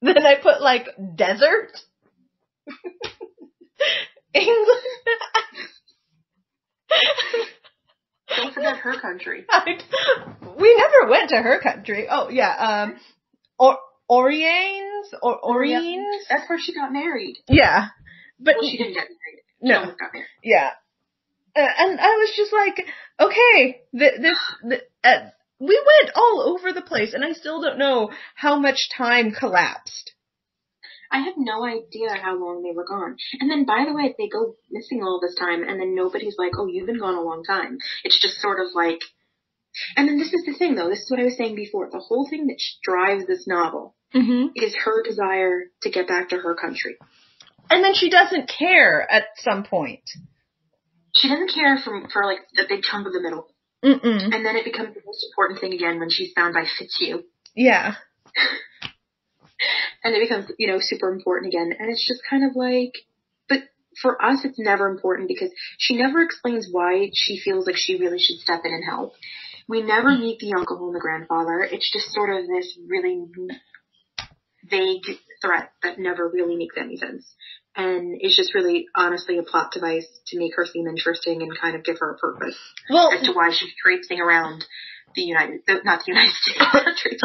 Then I put like desert. England. Don't forget her country. I, we never went to her country. Oh yeah, um, or Oriens or Oriens. That's where she got married. Yeah, but well, she didn't get married. No. Yeah. Uh, and I was just like, okay, th- this, th- uh, we went all over the place, and I still don't know how much time collapsed. I have no idea how long they were gone. And then, by the way, they go missing all this time, and then nobody's like, oh, you've been gone a long time. It's just sort of like, and then this is the thing, though. This is what I was saying before. The whole thing that drives this novel mm-hmm. is her desire to get back to her country. And then she doesn't care at some point. She doesn't care for, for like, a big chunk of the middle. Mm-mm. And then it becomes the most important thing again when she's found by Fitzhugh. Yeah. And it becomes, you know, super important again. And it's just kind of like, but for us, it's never important because she never explains why she feels like she really should step in and help. We never meet the uncle and the grandfather. It's just sort of this really vague threat that never really makes any sense, and it's just really honestly a plot device to make her seem interesting and kind of give her a purpose well, as to why she's traipsing around the United not the United States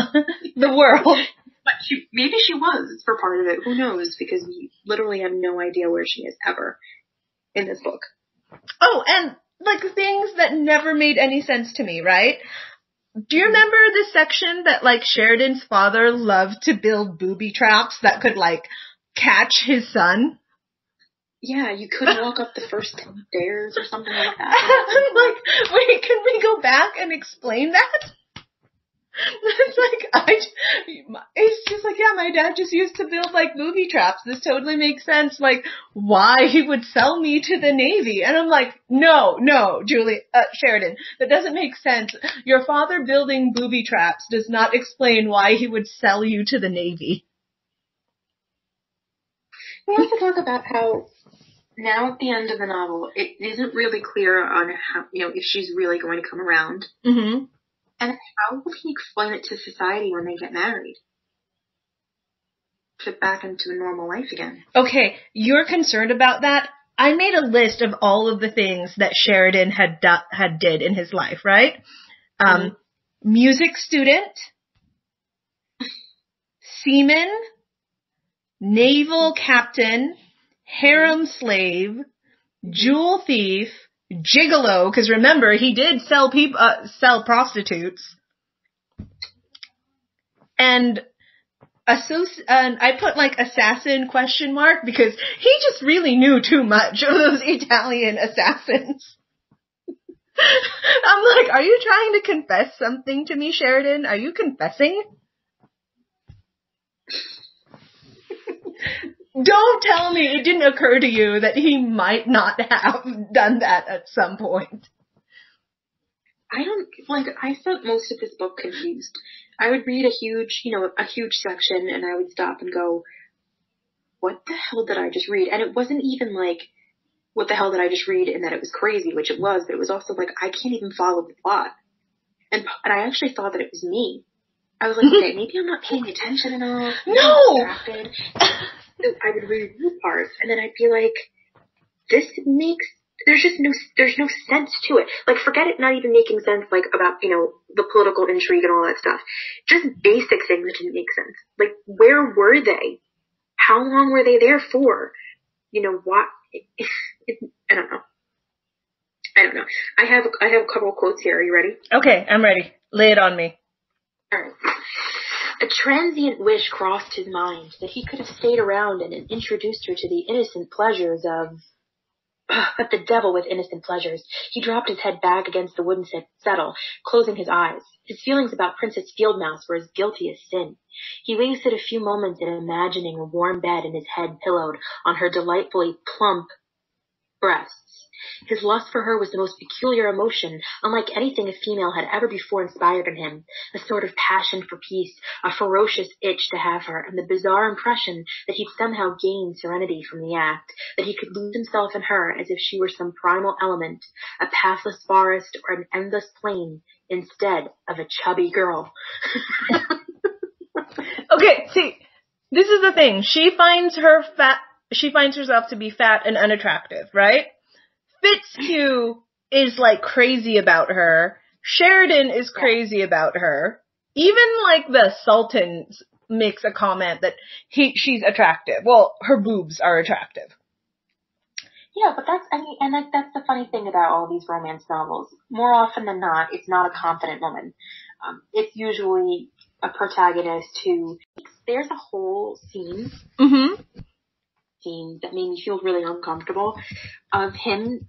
the world. But she, maybe she was for part of it, who knows, because we literally have no idea where she is ever in this book. Oh, and like things that never made any sense to me, right? Do you remember the section that, like, Sheridan's father loved to build booby traps that could, like, catch his son? Yeah, you couldn't walk up the first ten stairs or something like that. I'm like, wait, can we go back and explain that? It's like, I, it's just like, yeah, my dad just used to build, like, booby traps. This totally makes sense, like, why he would sell me to the Navy. And I'm like, no, no, Julie, uh, Sheridan, that doesn't make sense. Your father building booby traps does not explain why he would sell you to the Navy. We have to talk about how now at the end of the novel, it isn't really clear on how, you know, if she's really going to come around. Mm-hmm. And how will he explain it to society when they get married? Fit back into a normal life again. Okay, you're concerned about that. I made a list of all of the things that Sheridan had do- had did in his life, right? Um, mm-hmm. Music student, seaman, naval captain, harem slave, jewel thief, gigolo, because remember, he did sell peop- uh, sell prostitutes. And associ- and I put, like, assassin question mark, because he just really knew too much of those Italian assassins. I'm like, are you trying to confess something to me, Sheridan? Are you confessing? Don't tell me it didn't occur to you that he might not have done that at some point. I don't, like, I spent most of this book confused. I would read a huge, you know, a huge section, and I would stop and go, what the hell did I just read? And it wasn't even, like, what the hell did I just read, and that it was crazy, which it was, but it was also, like, I can't even follow the plot. And, and I actually thought that it was me. I was like, okay, maybe I'm not paying attention enough. No! I would read new parts, and then I'd be like, this makes, there's just no, there's no sense to it. Like, forget it not even making sense, like, about, you know, the political intrigue and all that stuff. Just basic things that didn't make sense. Like, where were they? How long were they there for? You know, what? It, it, it, I don't know. I don't know. I have, I have a couple of quotes here. Are you ready? Okay, I'm ready. Lay it on me. All right. A transient wish crossed his mind that he could have stayed around and introduced her to the innocent pleasures of... But the devil with innocent pleasures. He dropped his head back against the wooden settle, closing his eyes. His feelings about Princess Fieldmouse were as guilty as sin. He wasted a few moments in imagining a warm bed and his head pillowed on her delightfully plump breasts. His lust for her was the most peculiar emotion, unlike anything a female had ever before inspired in him, a sort of passion for peace, a ferocious itch to have her, and the bizarre impression that he'd somehow gain serenity from the act, that he could lose himself in her as if she were some primal element, a pathless forest or an endless plain, instead of a chubby girl. Okay, see, this is the thing. She finds her fat, she finds herself to be fat and unattractive, right? Fitzhugh is, like, crazy about her. Sheridan is crazy about her. Even, like, the Sultan makes a comment that he she's attractive. Well, her boobs are attractive. Yeah, but that's, I mean, and that, that's the funny thing about all these romance novels. More often than not, it's not a confident woman. Um, it's usually a protagonist who... There's a whole scene... Mm-hmm. that made me feel really uncomfortable of him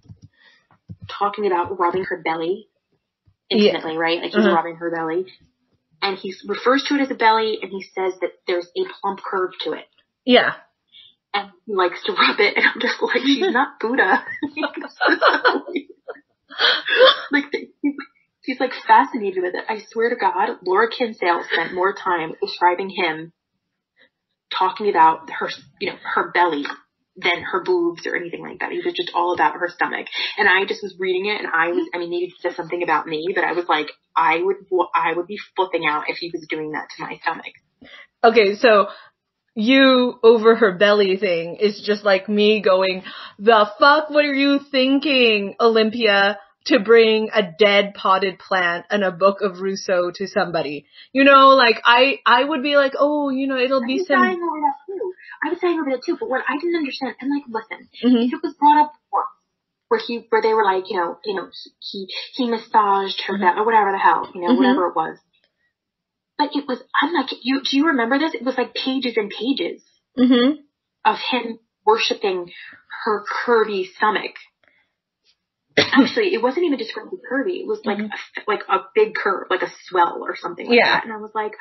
talking about rubbing her belly intimately, yeah. Right? Like he's uh-huh. rubbing her belly. And he refers to it as a belly and he says that there's a plump curve to it. Yeah. And he likes to rub it and I'm just like, she's not Buddha. Like, he's like fascinated with it. I swear to God, Laura Kinsale spent more time describing him talking about her, you know, her belly than her boobs or anything like that. It was just all about her stomach. And I just was reading it and I was, I mean, maybe it says something about me, but I was like, I would, I would be flipping out if he was doing that to my stomach. Okay. So you over her belly thing is just like me going, the fuck, what are you thinking, Olympia, to bring a dead potted plant and a book of Rousseau to somebody. You know, like, I, I would be like, oh, you know, it'll be some... I was dying over that, too. I was dying over that, too, but what I didn't understand, I'm like, listen, mm-hmm. if it was brought up once, where he, where they were like, you know, you know, he, he massaged her, mm-hmm. or whatever the hell, you know, mm-hmm. whatever it was. But it was, I'm like, you, do you remember this? It was like pages and pages mm-hmm. of him worshipping her curvy stomach. Actually, it wasn't even described as curvy. It was like, mm-hmm. a, like a big curve, like a swell or something like yeah. that. And I was like,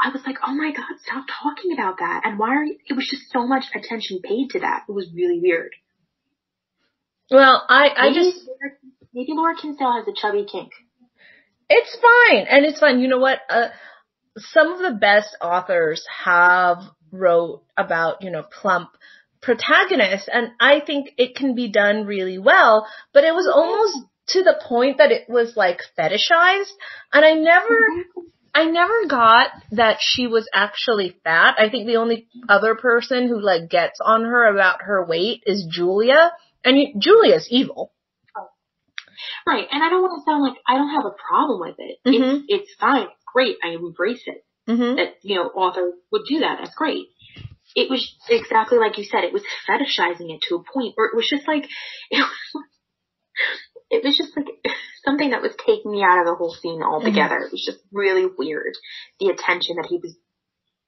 I was like, oh my God, stop talking about that. And why are you, it was just so much attention paid to that. It was really weird. Well, I, I maybe, just. Maybe Laura Kinsale has a chubby kink. It's fine. And it's fine. You know what? Uh, some of the best authors have wrote about, you know, plump protagonists. And I think it can be done really well, but it was almost to the point that it was like fetishized. And I never, I never got that she was actually fat. I think the only other person who like gets on her about her weight is Julia. And Julia's evil. Right. And I don't want to sound like I don't have a problem with it. Mm-hmm. It's, it's fine. It's great. I embrace it. Mm-hmm. That, you know, author would do that. That's great. It was exactly like you said. It was fetishizing it to a point where it was just like, it was, it was just like something that was taking me out of the whole scene altogether. Mm-hmm. It was just really weird, the attention that he was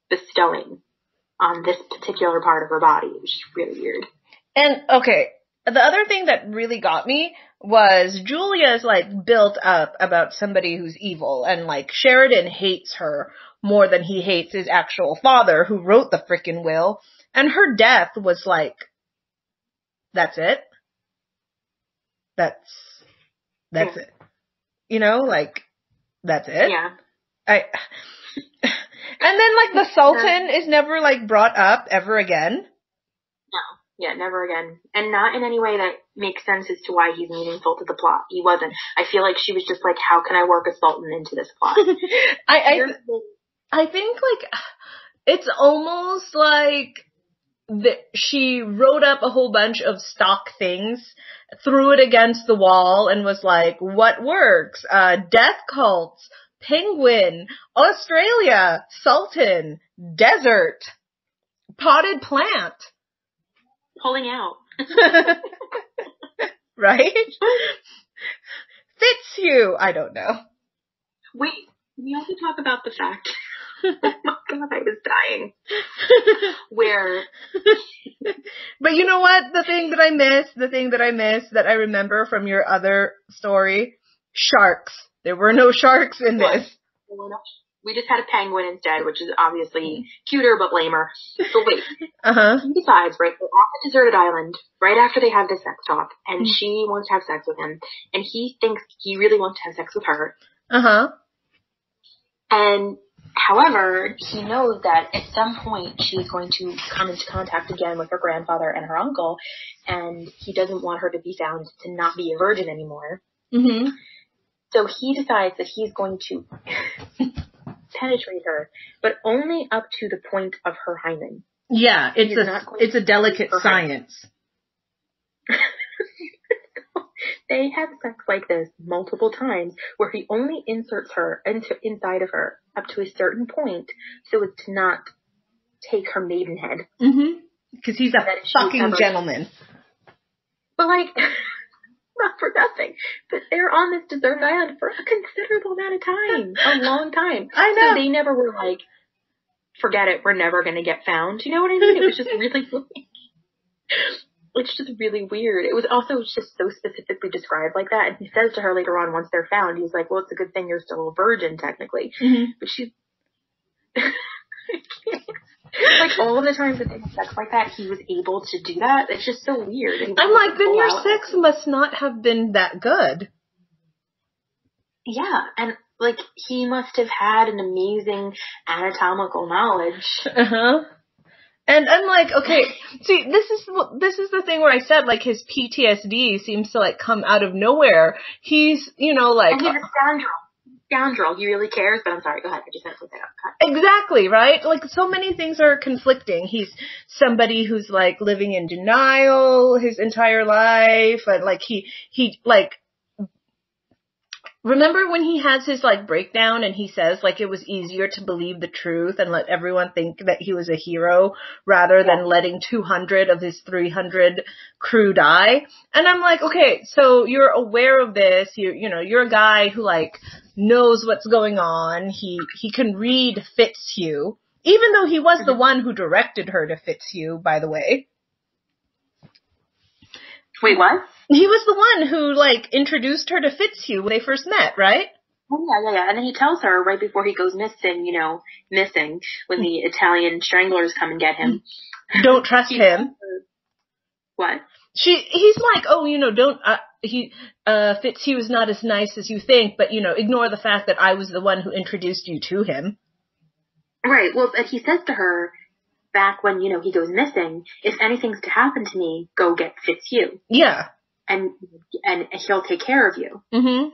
bestowing on this particular part of her body. It was just really weird. And, okay, the other thing that really got me was Julia's, like, built up about somebody who's evil, and, like, Sheridan hates her more than he hates his actual father, who wrote the frickin' will, and her death was, like, that's it? That's, that's yeah. it. You know, like, that's it? Yeah. I, and then, like, the Sultan is never, like, brought up ever again. Yeah, never again. And not in any way that makes sense as to why he's meaningful to the plot. He wasn't. I feel like she was just like, how can I work a Sultan into this plot? I, I, th- I think, like, it's almost like that she wrote up a whole bunch of stock things, threw it against the wall, and was like, what works? Uh, death cults, penguin, Australia, Sultan, desert, potted plant. Pulling out. Right? Fitzhugh. I don't know. Wait, we also talk about the fact. Oh my God, I was dying. Where. But you know what? The thing that I miss, the thing that I miss that I remember from your other story, sharks. There were no sharks in what? This. There were no sharks. We just had a penguin instead, which is obviously cuter but lamer. But wait. Uh-huh. Besides, right, they're off the deserted island right after they have this sex talk, and mm-hmm. she wants to have sex with him, and he thinks he really wants to have sex with her. Uh-huh. And, however, he knows that at some point she's going to come into contact again with her grandfather and her uncle, and he doesn't want her to be found to not be a virgin anymore. Mm-hmm. So he decides that he's going to... penetrate her, but only up to the point of her hymen. Yeah, it's a it's a delicate science. They have sex like this multiple times, where he only inserts her into inside of her up to a certain point, so as to not take her maidenhead. Mm-hmm. Because he's a fucking gentleman. But like, not for nothing. But they're on this deserted island for a considerable amount of time. A long time. I know. So they never were like, forget it, we're never going to get found. You know what I mean? It was just really, it's just really weird. It was also just so specifically described like that. And he says to her later on, once they're found, he's like, well, it's a good thing you're still a virgin, technically. Mm-hmm. But she's... Like, all of the times that they had sex like that, he was able to do that. It's just so weird. I'm like, then your sex must not have been that good. Yeah, and, like, he must have had an amazing anatomical knowledge. Uh-huh. And I'm like, okay, see, this is this is the thing where I said, like, his P T S D seems to, like, come out of nowhere. He's, you know, like... And he's a scoundrel. Scoundrel, he really cares, but I'm sorry, go ahead, I just had to put that up. Exactly, right? Like, so many things are conflicting. He's somebody who's, like, living in denial his entire life, and, like, he, he, like, remember when he has his, like, breakdown, and he says, like, it was easier to believe the truth and let everyone think that he was a hero rather yeah. than letting two hundred of his three hundred crew die? And I'm like, okay, so you're aware of this, you you know, you're a guy who, like, knows what's going on, he, he can read Fitzhugh, even though he was mm-hmm. the one who directed her to Fitzhugh, by the way. Wait, what? He was the one who, like, introduced her to Fitzhugh when they first met, right? Oh, yeah, yeah, yeah. And then he tells her right before he goes missing, you know, missing, when the Italian stranglers come and get him. Don't trust him. What? She, he's like, oh, you know, don't, uh, he, uh, Fitzhugh is not as nice as you think, but, you know, ignore the fact that I was the one who introduced you to him. Right. Well, but he says to her, back when, you know, he goes missing, if anything's to happen to me, go get Fitzhugh. Yeah. And, and he'll take care of you. Mm-hmm.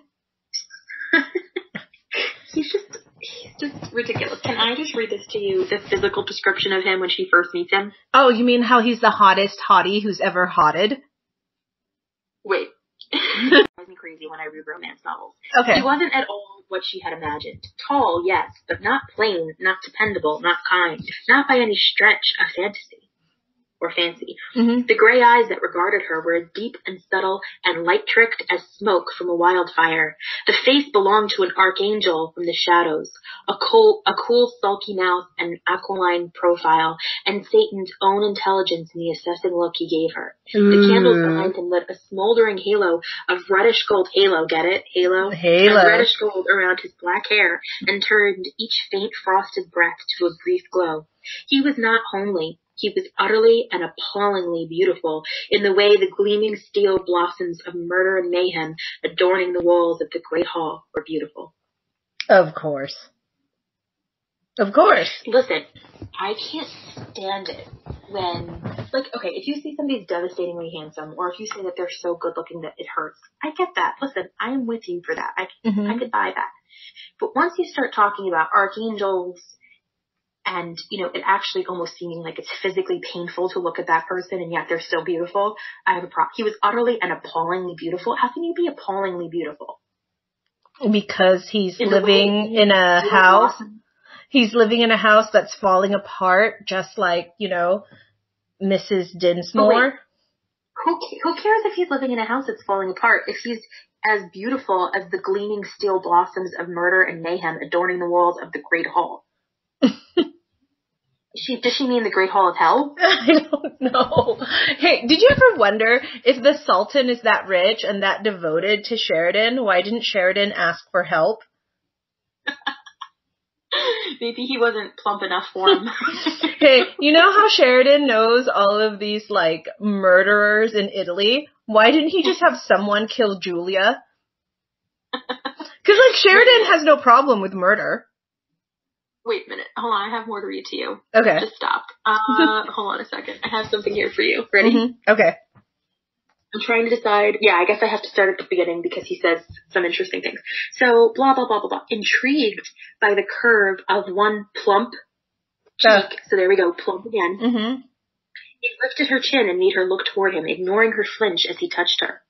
he's just he's just ridiculous. Can I just read this to you, the physical description of him when she first meets him? Oh, you mean how he's the hottest hottie who's ever hotted? Wait. It drives me crazy when I read romance novels. Okay. He wasn't at all what she had imagined. Tall, yes, but not plain, not dependable, not kind, not by any stretch of fantasy. Or fancy. Mm-hmm. The gray eyes that regarded her were as deep and subtle and light-tricked as smoke from a wildfire. The face belonged to an archangel from the shadows, a cool, a cool, sulky mouth and aquiline profile, and Satan's own intelligence in the assessing look he gave her. Ooh. The candles behind him lit a smoldering halo of reddish-gold halo, get it? Halo? Halo. And reddish-gold around his black hair, and turned each faint frosted breath to a brief glow. He was not homely. He was utterly and appallingly beautiful in the way the gleaming steel blossoms of murder and mayhem adorning the walls of the great hall were beautiful. Of course. Of course. Listen, I can't stand it when, like, okay, if you see somebody's devastatingly handsome, or if you say that they're so good looking that it hurts, I get that. Listen, I am with you for that. I, mm-hmm. I could buy that. But once you start talking about archangels, and, you know, it actually almost seeming like it's physically painful to look at that person, and yet they're so beautiful. I have a problem. He was utterly and appallingly beautiful. How can you be appallingly beautiful? Because he's in living in a house. Awesome. He's living in a house that's falling apart, just like, you know, Missus Dinsmore. Who, who cares if he's living in a house that's falling apart? If he's as beautiful as the gleaming steel blossoms of murder and mayhem adorning the walls of the Great Hall. She, does she mean the Great Hall of Hell? I don't know. Hey, did you ever wonder if the Sultan is that rich and that devoted to Sheridan? Why didn't Sheridan ask for help? Maybe he wasn't plump enough for him. Hey, you know how Sheridan knows all of these, like, murderers in Italy? Why didn't he just have someone kill Julia? Because, like, Sheridan has no problem with murder. Wait a minute. Hold on. I have more to read to you. Okay. Just stop. Uh, hold on a second. I have something here for you. Ready? Mm-hmm. Okay. I'm trying to decide. Yeah, I guess I have to start at the beginning because he says some interesting things. So, blah, blah, blah, blah, blah. Intrigued by the curve of one plump cheek. Uh. So there we go. Plump again. Mm-hmm. He lifted her chin and made her look toward him, ignoring her flinch as he touched her.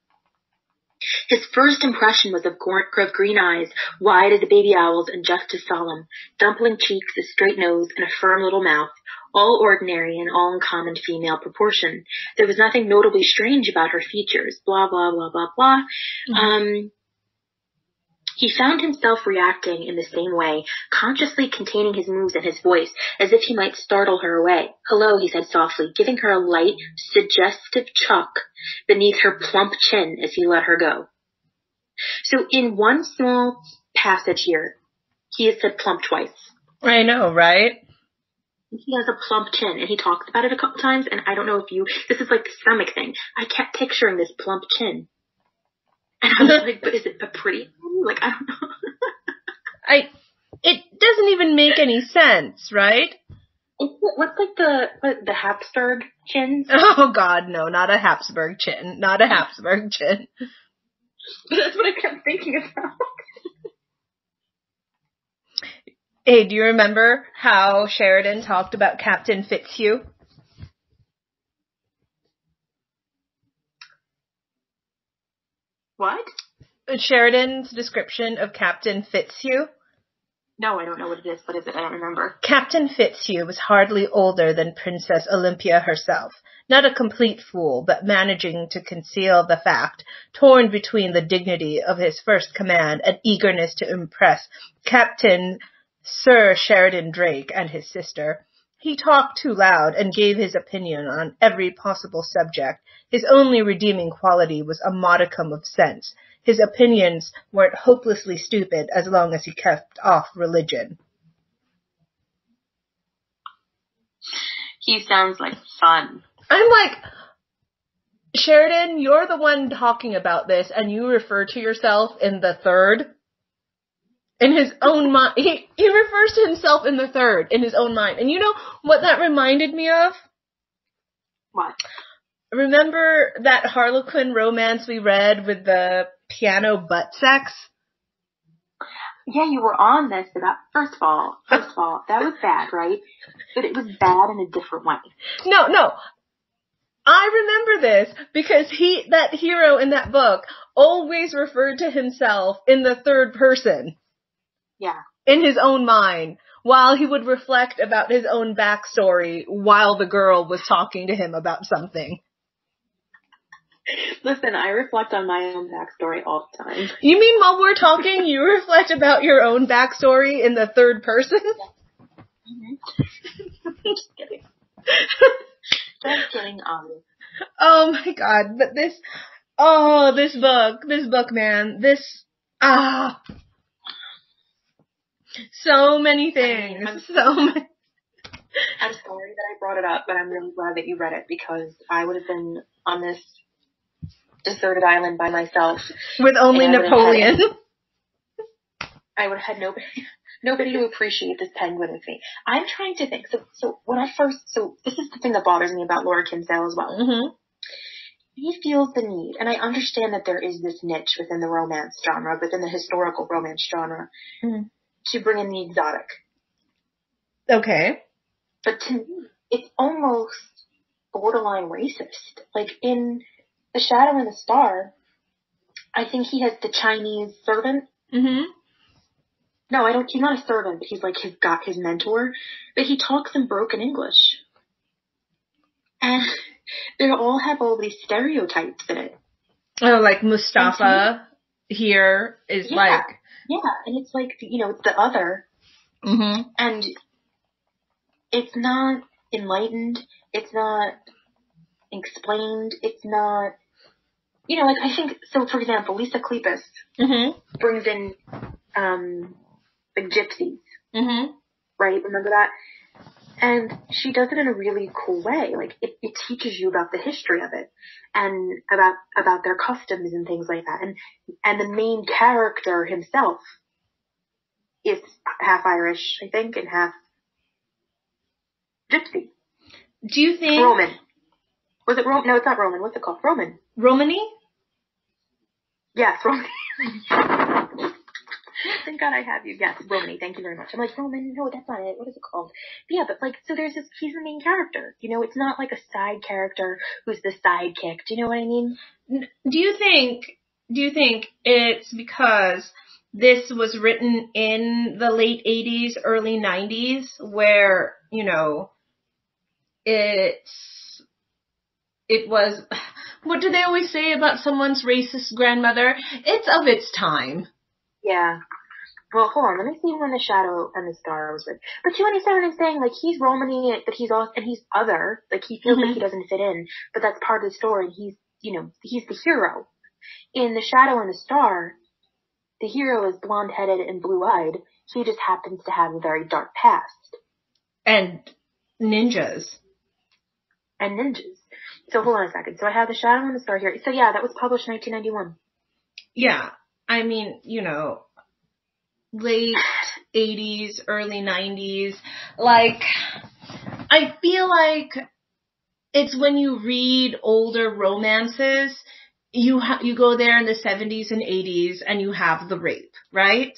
His first impression was of, gore- of green eyes, wide as a baby owl's and just as solemn, dumpling cheeks, a straight nose, and a firm little mouth, all ordinary and all in common female proportion. There was nothing notably strange about her features, blah, blah, blah, blah, blah. Mm-hmm. Um, he found himself reacting in the same way, consciously containing his moves and his voice, as if he might startle her away. Hello, he said softly, giving her a light, suggestive chuck beneath her plump chin as he let her go. So in one small passage here, he has said plump twice. I know, right? He has a plump chin, and he talks about it a couple times, and I don't know if you, this is like the stomach thing. I kept picturing this plump chin. And I was like, but is it a pretty one? Like, I don't know. I, it doesn't even make any sense, right? What's like the, what, the Habsburg chins? Oh god, no, not a Habsburg chin. Not a Habsburg chin. That's what I kept thinking about. Hey, do you remember how Sheridan talked about Captain Fitzhugh? What? Sheridan's description of Captain Fitzhugh? No, I don't know what it is. What is it? I don't remember. Captain Fitzhugh was hardly older than Princess Olympia herself. Not a complete fool, but managing to conceal the fact, torn between the dignity of his first command and eagerness to impress Captain Sir Sheridan Drake and his sister. He talked too loud and gave his opinion on every possible subject. His only redeeming quality was a modicum of sense. His opinions weren't hopelessly stupid as long as he kept off religion. He sounds like fun. I'm like, Sheridan, you're the one talking about this, and you refer to yourself in the third. In his own mind. He, he refers to himself in the third, in his own mind. And you know what that reminded me of? What? Remember that Harlequin romance we read with the piano butt sex? Yeah, you were on this about, first of all, first of all, that was bad, right? But it was bad in a different way. No, no. I remember this because he, that hero in that book, always referred to himself in the third person. Yeah. In his own mind, while he would reflect about his own backstory while the girl was talking to him about something. Listen, I reflect on my own backstory all the time. You mean while we're talking, you reflect about your own backstory in the third person? Mm-hmm. I'm just kidding. That's getting obvious. Oh my god, but this, oh, this book, this book, man, this, ah. So many things. I mean, I'm, so many. I'm sorry that I brought it up, but I'm really glad that you read it because I would have been on this deserted island by myself with only Napoleon. I would have had, I would have had nobody, nobody to appreciate this penguin with me. I'm trying to think. So, so when I first, so this is the thing that bothers me about Laura Kinsale as well. Mm-hmm. He feels the need, and I understand that there is this niche within the romance genre, within the historical romance genre. Mm-hmm. To bring in the exotic. Okay. But to me, it's almost borderline racist. Like, in The Shadow and the Star, I think he has the Chinese servant. Mm-hmm. No, I don't, he's not a servant, but he's like, he's got his mentor. But he talks in broken English. And they all have all these stereotypes in it. Oh, like Mustafa he, here is yeah. like... Yeah, and it's like, you know, the other, mm-hmm. and it's not enlightened, it's not explained, it's not, you know, like, I think, so, for example, Lisa Kleypas mm-hmm. brings in, um, the gypsies, mm-hmm. right, remember that? And she does it in a really cool way, like, it, it teaches you about the history of it, and about, about their customs and things like that, and, and the main character himself is half Irish, I think, and half gypsy. Do you think... Roman. Was it Roman? No, it's not Roman. What's it called? Roman. Romany? Yes, Romany. Thank God I have you. Yes, Romany. Thank you very much. I'm like, Roman, no, that's not it. What is it called? But yeah, but like, so there's this, he's the main character. You know, it's not like a side character who's the sidekick. Do you know what I mean? Do you think, do you think it's because this was written in the late eighties, early nineties, where, you know, it's, it was, what do they always say about someone's racist grandmother? It's of its time. Yeah. Well, hold on. Let me see when The Shadow and the Star was written. But you understand what I'm saying? Like, he's Romany, but he's also, and he's other. Like, he feels mm-hmm. like he doesn't fit in, but that's part of the story. And he's, you know, he's the hero. In The Shadow and the Star, the hero is blonde-headed and blue-eyed. He just happens to have a very dark past. And ninjas. And ninjas. So, hold on a second. So, I have The Shadow and the Star here. So, yeah, that was published in nineteen ninety-one. Yeah. I mean, you know, late eighties, early nineties, like, I feel like it's when you read older romances, you ha- you go there in the seventies and eighties and you have the rape, right?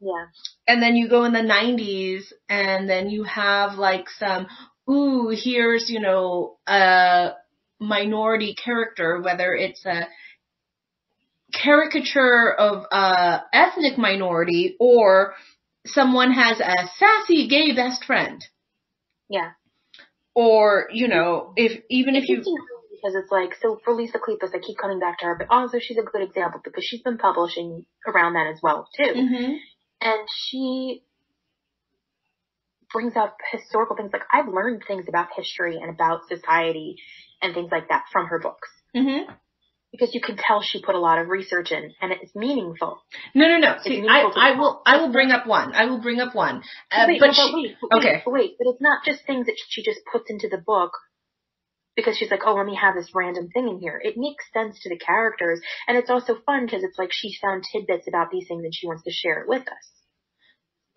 Yeah. And then you go in the nineties and then you have like some, ooh, here's, you know, a minority character, whether it's a caricature of a uh, ethnic minority or someone has a sassy gay best friend. Yeah. Or, you know, if even if you... Because it's like, so for Lisa Kleypas, I keep coming back to her, but also she's a good example because she's been publishing around that as well, too. Mm-hmm. And she brings up historical things. Like, I've learned things about history and about society and things like that from her books. Mm-hmm. Because you can tell she put a lot of research in, and it's meaningful. No, no, no. See, I, I will, I will bring up one. I will bring up one. Uh, wait, but no, she, wait, wait, okay. Wait, but it's not just things that she just puts into the book because she's like, oh, let me have this random thing in here. It makes sense to the characters, and it's also fun because it's like she found tidbits about these things and she wants to share it with us.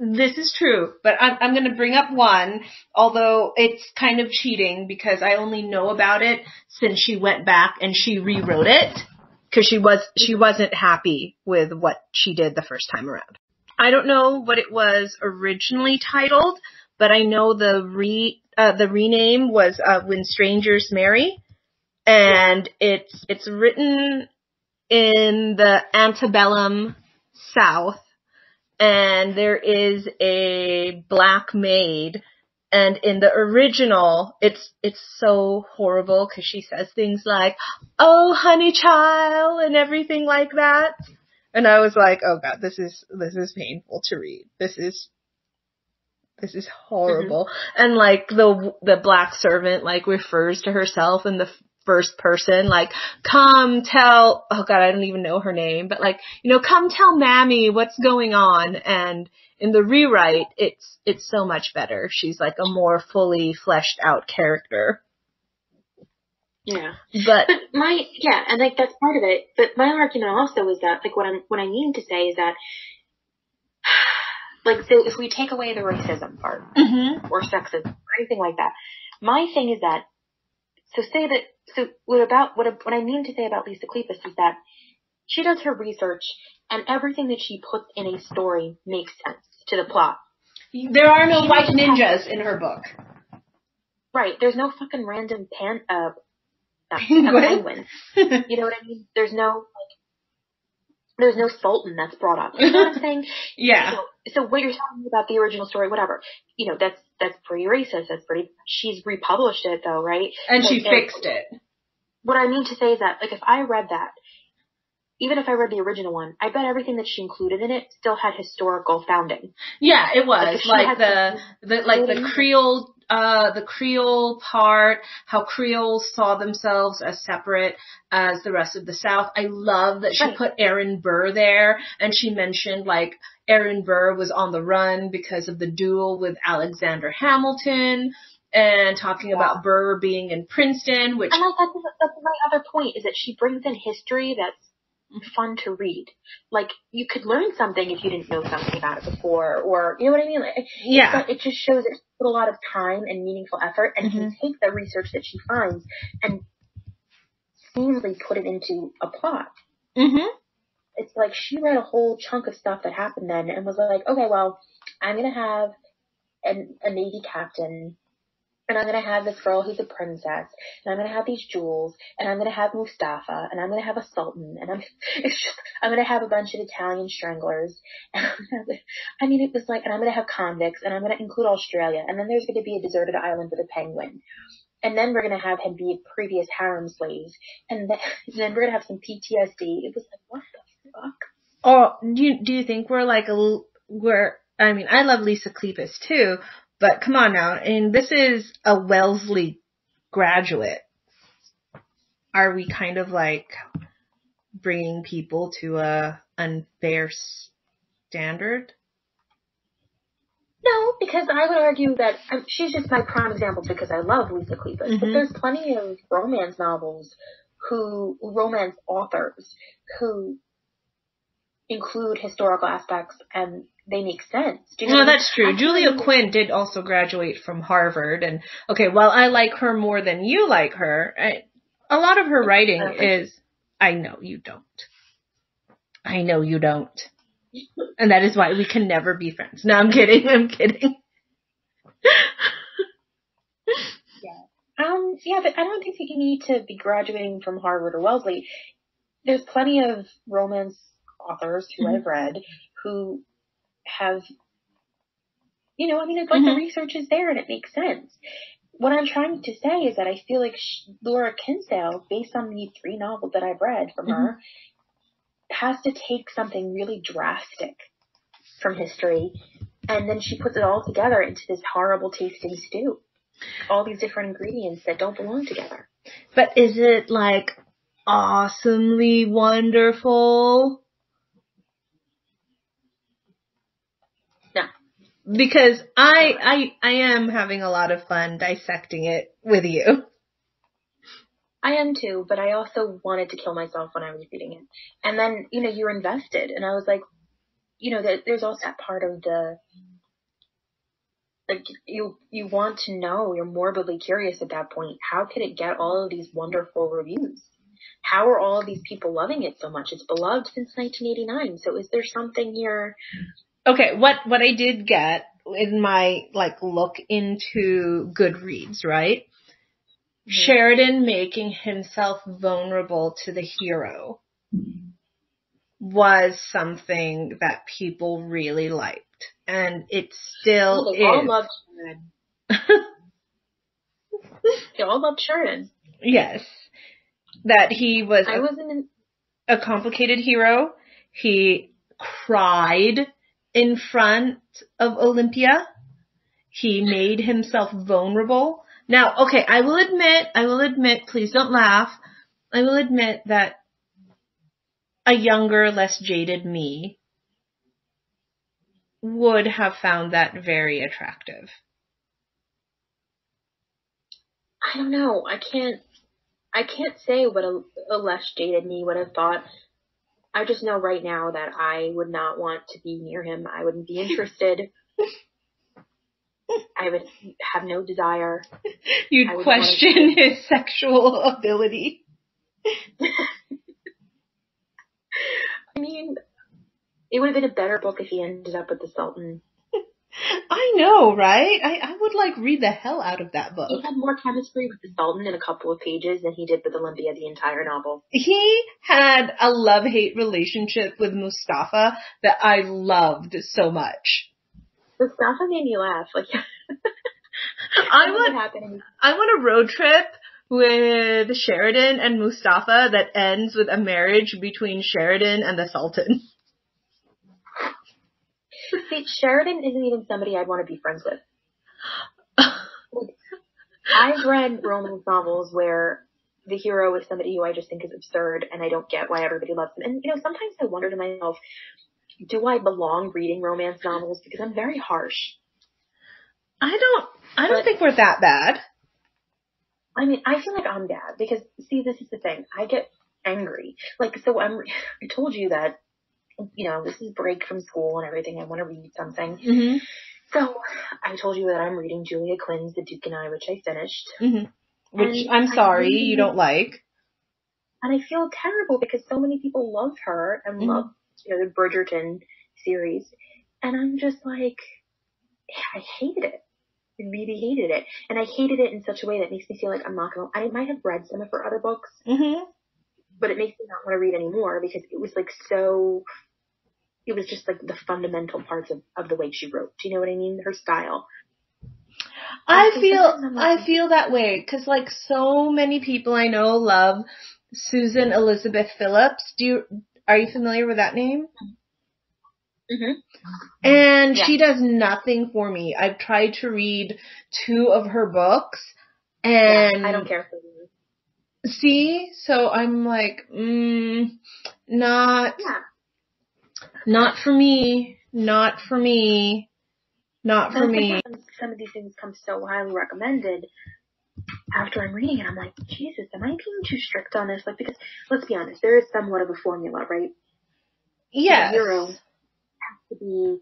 This is true, but I'm, I'm going to bring up one, although it's kind of cheating because I only know about it since she went back and she rewrote it because she was, she wasn't happy with what she did the first time around. I don't know what it was originally titled, but I know the re, uh, the rename was, uh, When Strangers Marry, and it's, it's written in the antebellum South. And there is a black maid, and in the original, it's, it's so horrible because she says things like, oh, honey child, and everything like that. And I was like, oh god, this is, this is painful to read. This is, this is horrible. Mm-hmm. And like the, the black servant like refers to herself in the first person, like, come tell, oh god, I don't even know her name, but like, you know, come tell Mammy what's going on. And in the rewrite, it's, it's so much better. She's like a more fully fleshed out character. Yeah. But, but my, yeah, and like that's part of it. But my argument also is that, like, what I'm, what I mean to say is that, like, so if we take away the racism part, mm-hmm. or sexism, or anything like that, my thing is that, so say that, so what about, what, what I mean to say about Lisa Kleypas is that she does her research and everything that she puts in a story makes sense to the plot. There are no she white ninjas in her book. Right. There's no fucking random pan, uh, not, penguins. You know what I mean? There's no, like, there's no Sultan that's brought up. You know what I'm saying? Yeah. You know, so what you're talking about the original story, whatever, you know, that's, that's pretty racist. That's pretty, she's republished it though, right? And like, she fixed and, it. What I mean to say is that, like, if I read that, even if I read the original one, I bet everything that she included in it still had historical founding. Yeah, it was. Like, like the, the, like the Creole, uh, the Creole part, how Creoles saw themselves as separate as the rest of the South. I love that she right. put Aaron Burr there, and she mentioned, like, Aaron Burr was on the run because of the duel with Alexander Hamilton, and talking yeah. about Burr being in Princeton, which... And, like, that's, that's my other point, is that she brings in history that's fun to read. Like, you could learn something if you didn't know something about it before, or, you know what I mean? Like, yeah. It just shows that she put a lot of time and meaningful effort, and mm-hmm. can take the research that she finds and easily put it into a plot. Mm-hmm. It's like she read a whole chunk of stuff that happened then and was like, okay, well, I'm going to have an, a Navy captain, and I'm going to have this girl who's a princess, and I'm going to have these jewels, and I'm going to have Mustafa, and I'm going to have a sultan, and I'm it's just, I'm going to have a bunch of Italian stranglers. And I'm gonna have, I mean, it was like, and I'm going to have convicts, and I'm going to include Australia, and then there's going to be a deserted island with a penguin. And then we're going to have him be a previous harem slave, and then, and then we're going to have some P T S D. It was like, what the fuck? Oh, do you, do you think we're like, we're, I mean, I love Lisa Kleypas too, but come on now, and this is a Wellesley graduate. Are we kind of like bringing people to a unfair standard? No, because I would argue that um, she's just my prime example because I love Lisa Kleypas, mm-hmm. but there's plenty of romance novels who, romance authors who include historical aspects and they make sense. Do you know no, that's true. Julia Quinn did also graduate from Harvard, and okay, while I like her more than you like her, I, a lot of her writing is, I know you don't. I know you don't. And that is why we can never be friends. No, I'm kidding. I'm kidding. Yeah. Um, yeah, but I don't think that you need to be graduating from Harvard or Wellesley. There's plenty of romance authors who mm-hmm. I've read who have, you know, I mean, it's like mm-hmm. the research is there and it makes sense. What I'm trying to say is that I feel like she, Laura Kinsale, based on the three novels that I've read from mm-hmm. her, has to take something really drastic from history And then she puts it all together into this horrible tasting stew. All these different ingredients that don't belong together. But is it, like, awesomely wonderful? No. Because I, I, I am having a lot of fun dissecting it with you. I am too, but I also wanted to kill myself when I was reading it. And then, you know, you're invested, and I was like, you know, there, there's also that part of the, like, you you want to know, you're morbidly curious at that point. How could it get all of these wonderful reviews? How are all of these people loving it so much? It's beloved since nineteen eighty-nine, so is there something here? Okay, what, what I did get in my, like, look into Goodreads, right? Mm-hmm. Sheridan making himself vulnerable to the hero was something that people really liked. And it still they is. All loved Sheridan. They all loved Sheridan. Yes. That he was, I a, wasn't in- a complicated hero. He cried in front of Olympia. He made himself vulnerable. Now, okay, I will admit, I will admit, please don't laugh. I will admit that a younger, less jaded me would have found that very attractive. I don't know. I can't, I can't say what a, a less jaded me would have thought. I just know right now that I would not want to be near him. I wouldn't be interested. I would have no desire. You'd question to... his sexual ability. I mean, it would have been a better book if he ended up with the Sultan. I know, right? I, I would, like, read the hell out of that book. He had more chemistry with the Sultan in a couple of pages than he did with Olympia the entire novel. He had a love-hate relationship with Mustafa that I loved so much. Mustafa made me laugh. Like, I, I, want, I want a road trip with Sheridan and Mustafa that ends with a marriage between Sheridan and the Sultan. See, Sheridan isn't even somebody I'd want to be friends with. I've read romance novels where the hero is somebody who I just think is absurd and I don't get why everybody loves him. And, you know, sometimes I wonder to myself, do I belong reading romance novels? Because I'm very harsh. I don't, I don't but, think we're that bad. I mean, I feel like I'm bad because, see, this is the thing. I get angry. Like, so I'm, I told you that, you know, this is break from school and everything. I want to read something. Mm-hmm. So I told you that I'm reading Julia Quinn's The Duke and I, which I finished. Mm-hmm. Which and I'm sorry I mean, you don't like. And I feel terrible because so many people love her and mm-hmm. love, you know, the Bridgerton series. And I'm just like, I hated it. I really hated it. And I hated it in such a way that makes me feel like I'm not going to, I might have read some of her other books. Mm-hmm. But it makes me not want to read anymore because it was like so... It was just like the fundamental parts of, of the way she wrote. Do you know what I mean? Her style. I feel I feel that way because like so many people I know love Susan Elizabeth Phillips. Do you are you familiar with that name? Mm-hmm. And yeah. She does nothing for me. I've tried to read two of her books, and yeah, I don't care for you. See, so I'm like, mm, not. Yeah. Not for me, not for me, not for me. Some of these things come so highly recommended after I'm reading it. I'm like, Jesus, am I being too strict on this? Like, because, let's be honest, there is somewhat of a formula, right? Yes. The hero has to be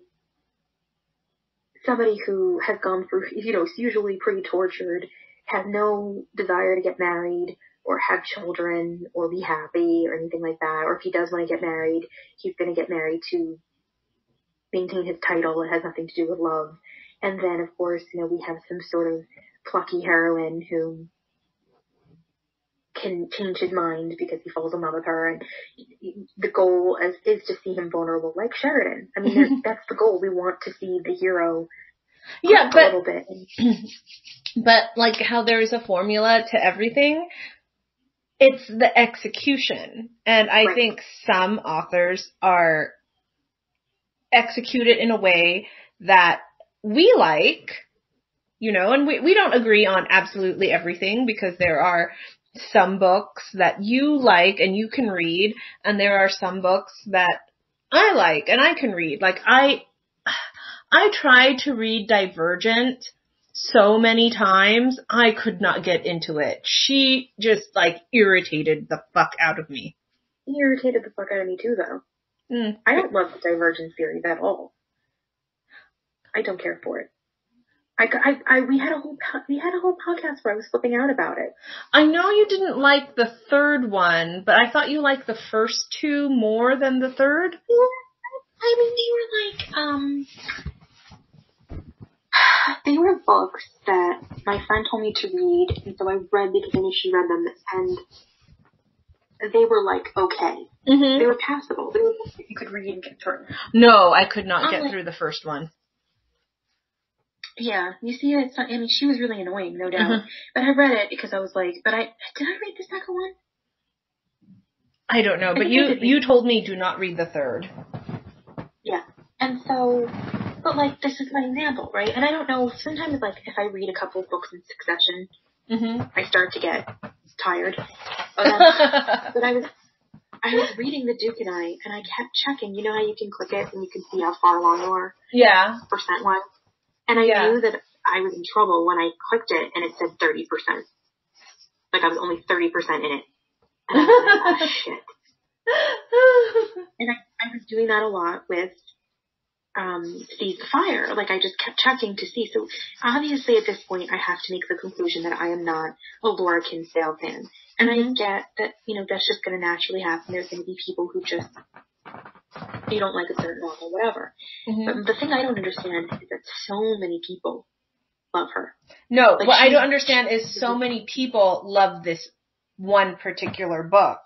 somebody who has gone through, you know, is usually pretty tortured, has no desire to get married, or have children, or be happy, or anything like that. Or if he does want to get married, he's going to get married to maintain his title. It has nothing to do with love. And then, of course, you know, we have some sort of plucky heroine who can change his mind because he falls in love with her. And the goal is, is to see him vulnerable, like Sheridan. I mean, that's the goal. We want to see the hero yeah, but, a little bit. But, like, how there is a formula to everything... It's the execution, and I right. think some authors are executed in a way that we like, you know, and we, we don't agree on absolutely everything, because there are some books that you like and you can read, and there are some books that I like and I can read. Like I, I tried to read Divergent so many times, I could not get into it. She just like irritated the fuck out of me. You irritated the fuck out of me too, though. Mm. I don't love the Divergent series at all. I don't care for it. I, I, I, we had a whole, we had a whole podcast where I was flipping out about it. I know you didn't like the third one, but I thought you liked the first two more than the third. Yeah, I mean, they were like, um, they were books that my friend told me to read, and so I read because I knew she read them, and they were like, okay. Mm-hmm. They were passable. They were books that you could read and get through. No, I could not I'm get like, through the first one. Yeah, you see, it's not, I mean, she was really annoying, no doubt. Mm-hmm. But I read it because I was like, but I, did I read the second one? I don't know, I but you, you told me do not read the third. Yeah, and so, but like, this is my example, right? And I don't know, sometimes like, if I read a couple of books in succession, mm-hmm. I start to get tired. But, um, but I was, I was reading The Duke and I, and I kept checking, you know how you can click it and you can see how far along you are? Yeah. Percent wise. And I yeah. knew that I was in trouble when I clicked it and it said thirty percent. Like I was only thirty percent in it. And I was like, oh, shit. And I, I was doing that a lot with um, Seize the Fire. Like I just kept checking to see. So obviously at this point I have to make the conclusion that I am not a Laura Kinsale fan. And I get that, you know, that's just going to naturally happen. There's going to be people who just... you don't like a certain novel, whatever. Mm-hmm. But the thing I don't understand is that so many people love her. No, like what she, I don't understand is so many people love this one particular book.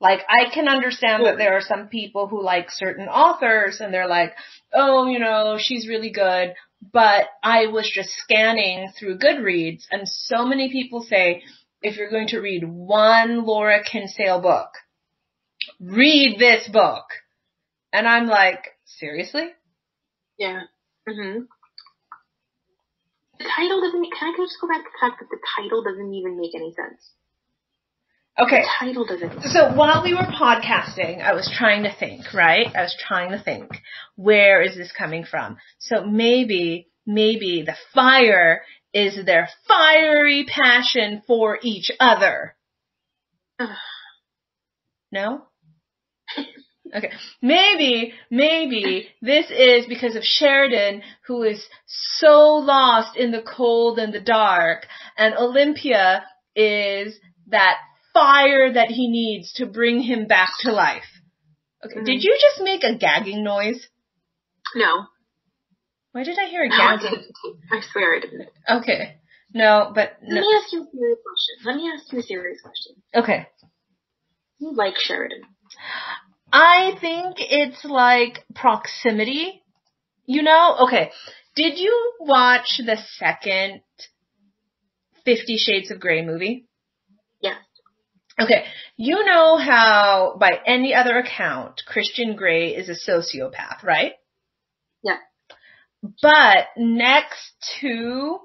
Like, I can understand sure. that there are some people who like certain authors, and they're like, oh, you know, she's really good, but I was just scanning through Goodreads, and so many people say, if you're going to read one Laura Kinsale book, read this book. And I'm like, seriously? Yeah. Mm-hmm. The title doesn't, can I just go back to the fact that the title doesn't even make any sense? Okay. The title doesn't. So while we were podcasting, I was trying to think, right? I was trying to think, where is this coming from? So maybe, maybe the fire is their fiery passion for each other. Ugh. No? Okay, maybe, maybe this is because of Sheridan, who is so lost in the cold and the dark, and Olympia is that fire that he needs to bring him back to life. Okay, mm-hmm. Did you just make a gagging noise? No. Why did I hear a gagging? I swear I didn't. Okay, no, but no. Let me ask you a serious question. Let me ask you a serious question. Okay. You like Sheridan. I think it's like proximity, you know? Okay, did you watch the second Fifty Shades of Grey movie? Yes. Okay, you know how, by any other account, Christian Grey is a sociopath, right? Yeah. But next to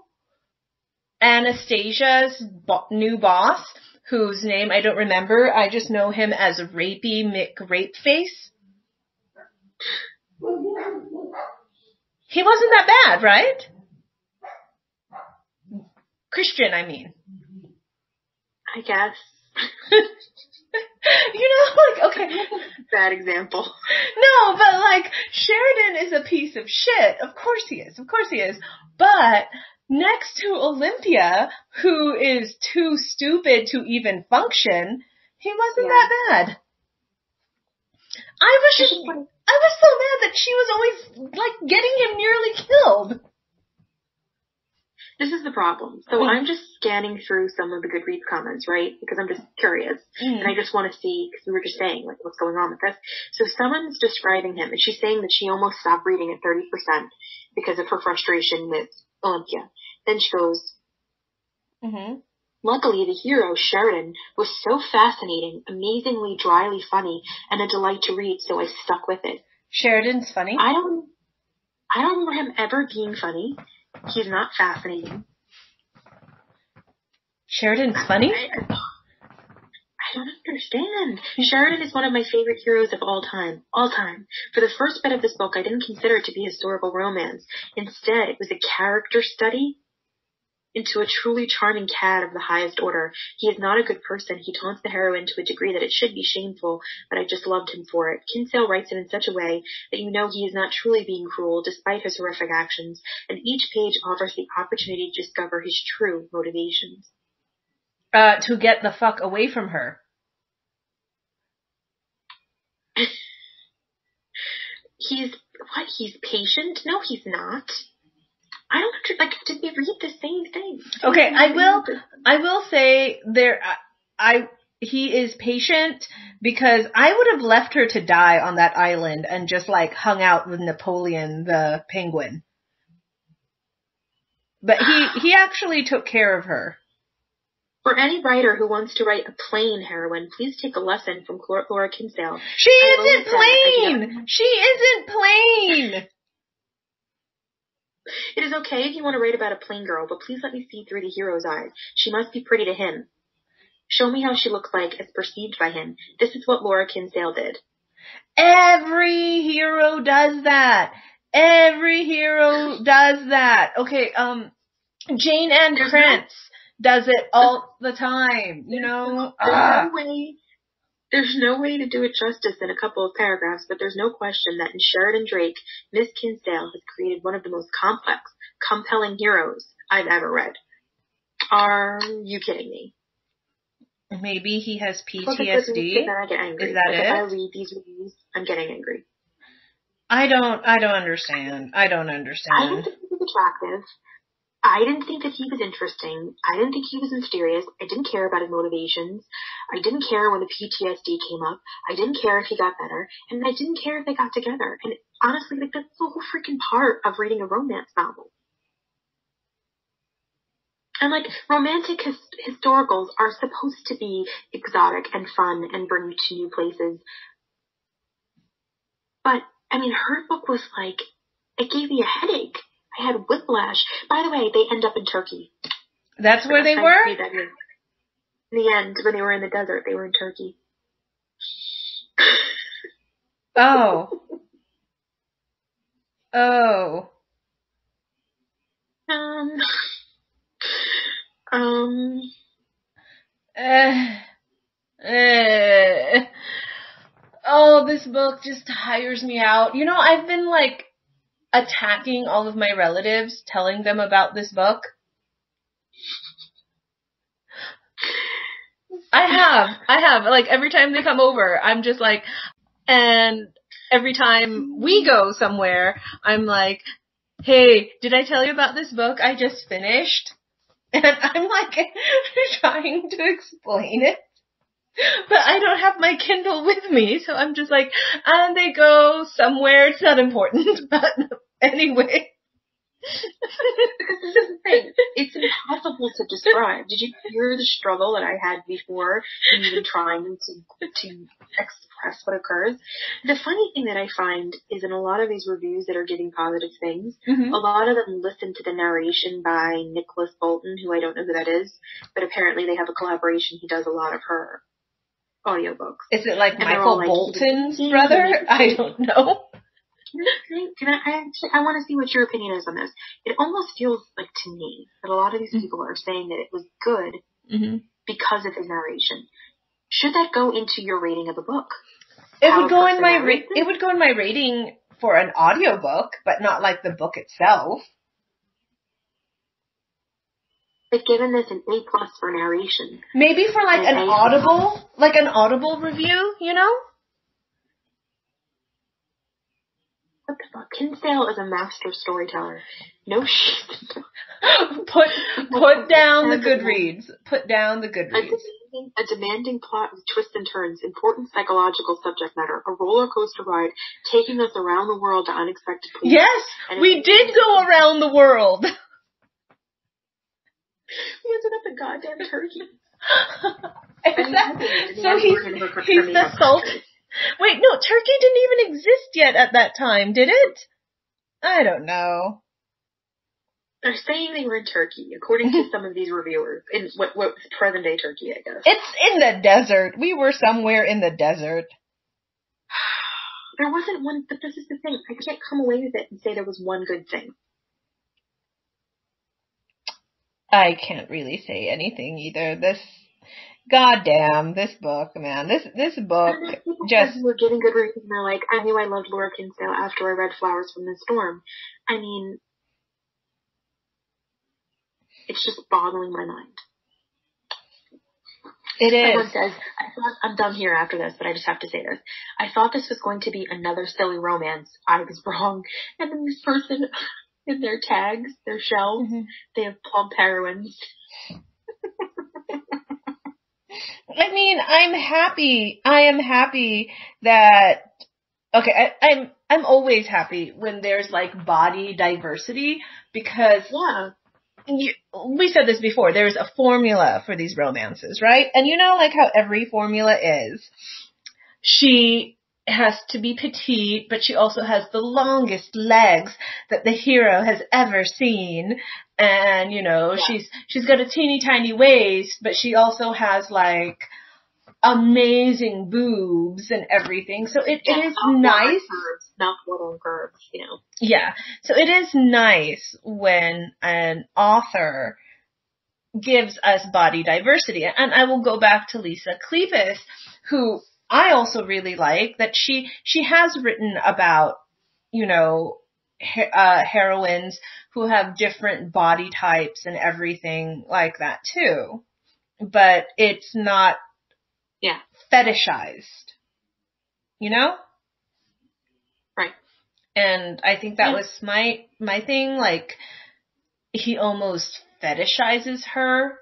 Anastasia's bo- new boss... whose name I don't remember. I just know him as Rapey McRapeface. He wasn't that bad, right? Christian, I mean. I guess. You know, like, okay. Bad example. No, but like, Sheridan is a piece of shit. Of course he is. Of course he is. But... next to Olympia, who is too stupid to even function, he wasn't yeah. that bad. I was just, I was so mad that she was always, like, getting him nearly killed. This is the problem. So mm. I'm just scanning through some of the Goodreads comments, right? Because I'm just curious. Mm. And I just want to see, because we were just saying, like, what's going on with this. So someone's describing him, and she's saying that she almost stopped reading at thirty percent because of her frustration with Olympia. Then she goes, mm-hmm. Luckily the hero, Sheridan, was so fascinating, amazingly dryly funny, and a delight to read, so I stuck with it. Sheridan's funny? I don't, I don't remember him ever being funny. He's not fascinating. Sheridan's funny? I, I, I don't understand. Sheridan is one of my favorite heroes of all time. All time. For the first bit of this book, I didn't consider it to be historical romance. Instead, it was a character study into a truly charming cad of the highest order. He is not a good person. He taunts the heroine to a degree that it should be shameful, but I just loved him for it. Kinsale writes it in such a way that you know he is not truly being cruel, despite his horrific actions, and each page offers the opportunity to discover his true motivations. Uh, to get the fuck away from her. He's, what, he's patient? No, he's not. I don't have to, like, did we read the same thing? Okay, I will, I will say there, I, I, he is patient because I would have left her to die on that island and just, like, hung out with Napoleon the penguin. But he, he actually took care of her. For any writer who wants to write a plain heroine, please take a lesson from Laura Kinsale. She isn't plain! She isn't plain! It is okay if you want to write about a plain girl, but please let me see through the hero's eyes. She must be pretty to him. Show me how she looks like as perceived by him. This is what Laura Kinsale did. Every hero does that. Every hero does that. Okay, um, Jane Anne Prince does it all the time, you know? There's ah. no way, there's no way to do it justice in a couple of paragraphs, but there's no question that in Sheridan Drake, Miss Kinsale has created one of the most complex, compelling heroes I've ever read. Are you kidding me? Maybe he has P T S D. Well, I get angry. Is that it? If I read these reviews, I'm getting angry. I don't, I don't understand. I don't understand. I don't think he's attractive. I didn't think that he was interesting. I didn't think he was mysterious. I didn't care about his motivations. I didn't care when the P T S D came up. I didn't care if he got better. And I didn't care if they got together. And honestly, like, that's the whole freaking part of reading a romance novel. And, like, romantic his- historicals are supposed to be exotic and fun and bring you to new places. But, I mean, her book was, like, it gave me a headache. I had whiplash. By the way, they end up in Turkey. That's where they were? In the end, when they were in the desert, they were in Turkey. Oh. Oh. Um. Um. Uh, uh. Oh, this book just tires me out. You know, I've been, like, attacking all of my relatives, telling them about this book. I have, I have, like, every time they come over, I'm just like, and every time we go somewhere, I'm like, hey, did I tell you about this book I just finished? And I'm like, trying to explain it. But I don't have my Kindle with me, so I'm just like, and they go somewhere, it's not important, but anyway. It's impossible to describe. Did you hear the struggle that I had before in even trying to, to express what occurs? The funny thing that I find is in a lot of these reviews that are giving positive things, mm-hmm. a lot of them listen to the narration by Nicholas Bolton, who I don't know who that is, but apparently they have a collaboration. He does a lot of her audiobooks. Is it like and Michael like, Bolton's brother? I don't know. Can I, I, actually, I want to see what your opinion is on this. It almost feels like to me that a lot of these mm-hmm. people are saying that it was good mm-hmm. because of his narration. Should that go into your rating of a book? It How would go in my ra- it would go in my rating for an audiobook, but not like the book itself. They've given this an A plus for narration. Maybe for like an, an Audible, like an Audible review, you know? What the fuck? Kinsale is a master storyteller. No shit. put put down the Goodreads. Put down the Goodreads. A demanding, a demanding plot with twists and turns, important psychological subject matter, a roller coaster ride, taking us around the world to unexpected places. Yes, and we did go around the world. We ended up in goddamn Turkey. Exactly. So he's he's the salt. Wait, no, Turkey didn't even exist yet at that time, did it? I don't know. They're saying they were in Turkey, according to some of these reviewers, in what, what present-day Turkey, I guess. It's in the desert. We were somewhere in the desert. There wasn't one, but this is the thing. I can't come away with it and say there was one good thing. I can't really say anything either. This, goddamn, this book, man. This this book just... We're getting good reviews, and they're like, I knew I loved Laura Kinsale after I read Flowers from the Storm. I mean... It's just boggling my mind. It is. Someone says, I thought, I'm done here after this, but I just have to say this. I thought this was going to be another silly romance. I was wrong. And then this person, in their tags, their shells, mm-hmm. they have plump heroines. I mean, I'm happy. I am happy that... Okay, I, I'm, I'm always happy when there's, like, body diversity, because... Yeah. You, we said this before, there's a formula for these romances, right? And you know, like, how every formula is. She has to be petite, but she also has the longest legs that the hero has ever seen. And, you know, yeah. she's she's got a teeny tiny waist, but she also has, like, amazing boobs and everything. So it, yeah, it is not nice. Curves, not little curves, you know. Yeah. So it is nice when an author gives us body diversity. And I will go back to Lisa Kleypas, who I also really like, that she, she has written about, you know, her, uh, heroines who have different body types and everything like that too. But it's not Yeah. fetishized. You know? Right. And I think that yeah. was my my thing, like, he almost fetishizes her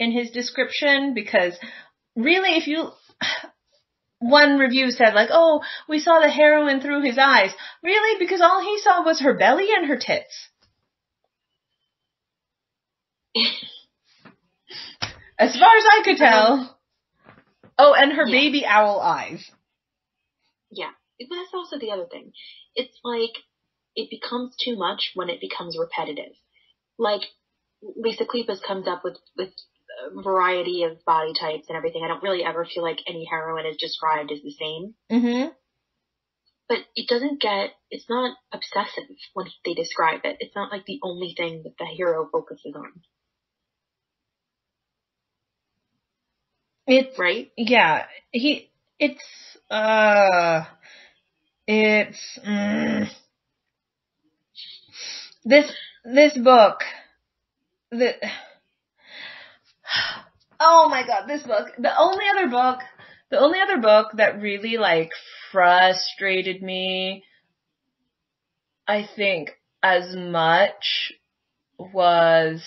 in his description, because really, if you one review said, like, oh, we saw the heroine through his eyes. Really? Because all he saw was her belly and her tits. As far as I could tell. Oh, and her yeah. baby owl eyes. Yeah. But that's also the other thing. It's like, it becomes too much when it becomes repetitive. Like, Lisa Kleypas comes up with, with a variety of body types and everything. I don't really ever feel like any heroine is described as the same. Mm-hmm. But it doesn't get, it's not obsessive when they describe it. It's not like the only thing that the hero focuses on. It's, right? Yeah. He, it's, uh, it's, mm, this, this book, the, oh my god, this book, the only other book, the only other book that really, like, frustrated me, I think, as much was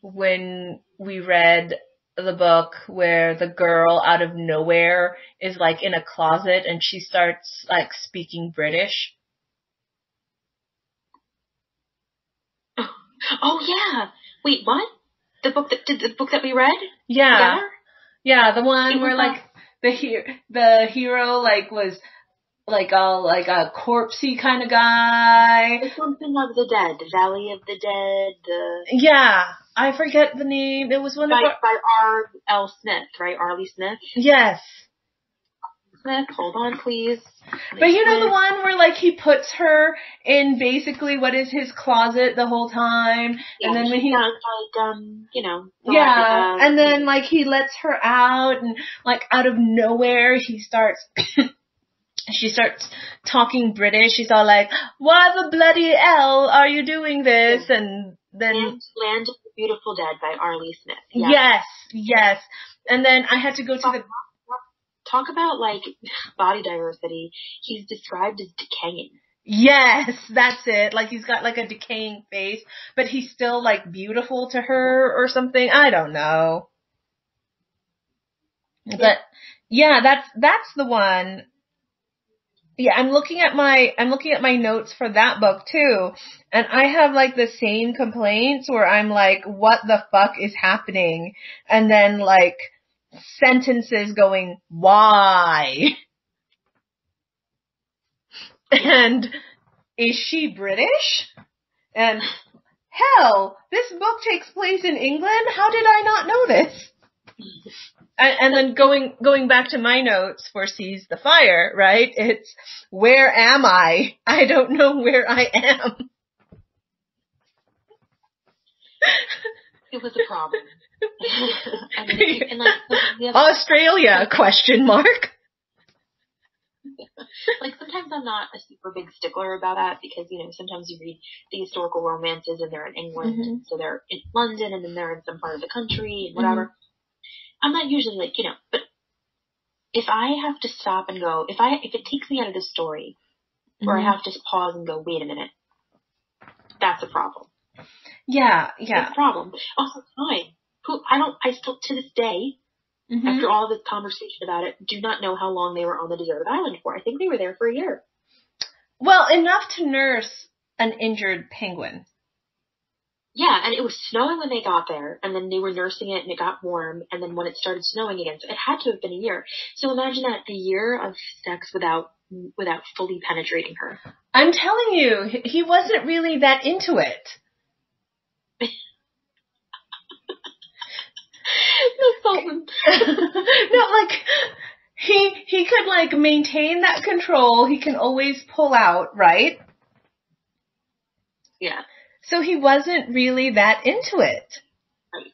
when we read the book where the girl out of nowhere is, like, in a closet and she starts, like, speaking British. Oh, oh yeah. Wait, what? The book that did the book that we read? Yeah. Together? Yeah, the one where, like, the he- the hero, like, was, like, all, like, a corpsey kind of guy. It's something of the dead. Valley of the Dead. Uh... Yeah. I forget the name. It was one by, of our... by R. L. Smith, right? R. Lee Smith. Yes. Smith, hold on, please. But you know the one where, like, he puts her in basically what is his closet the whole time, yeah, and then when he, sounds like, um, you know, yeah, and then, like, he lets her out, and, like, out of nowhere he starts. She starts talking British. She's all like, "Why the bloody hell are you doing this?" And then Land, Land of the Beautiful Dead by R. Lee Smith. Yeah. Yes, yes. And then I had to go to talk, the talk about, like, body diversity. He's described as decaying. Yes, that's it. Like, he's got, like, a decaying face, but he's still, like, beautiful to her or something. I don't know. Yeah. But yeah, that's that's the one. Yeah, I'm looking at my, I'm looking at my notes for that book too, and I have, like, the same complaints where I'm like, what the fuck is happening? And then, like, sentences going, why? And is she British? And hell, this book takes place in England? How did I not know this? And, and then going going back to my notes for Seize the Fire, right? It's, where am I? I don't know where I am. It was a problem. I mean, and like, yeah. Australia, question mark. Like, sometimes I'm not a super big stickler about that because, you know, sometimes you read the historical romances and they're in England, mm-hmm. so they're in London and then they're in some part of the country and whatever. Mm-hmm. I'm not usually like, you know, but if I have to stop and go, if I, if it takes me out of the story mm-hmm. or I have to pause and go, wait a minute, that's a problem. Yeah, yeah. That's a problem. Also, fine. Who, I don't, I still, to this day, mm-hmm. after all this conversation about it, do not know how long they were on the deserted island for. I think they were there for a year. Well, enough to nurse an injured penguin. Yeah, and it was snowing when they got there, and then they were nursing it, and it got warm, and then when it started snowing again, so it had to have been a year. So imagine that, a year of sex without without fully penetrating her. I'm telling you, he wasn't really that into it. That's awesome. No, like, he he could, like, maintain that control. He can always pull out, right? Yeah. So he wasn't really that into it. Right.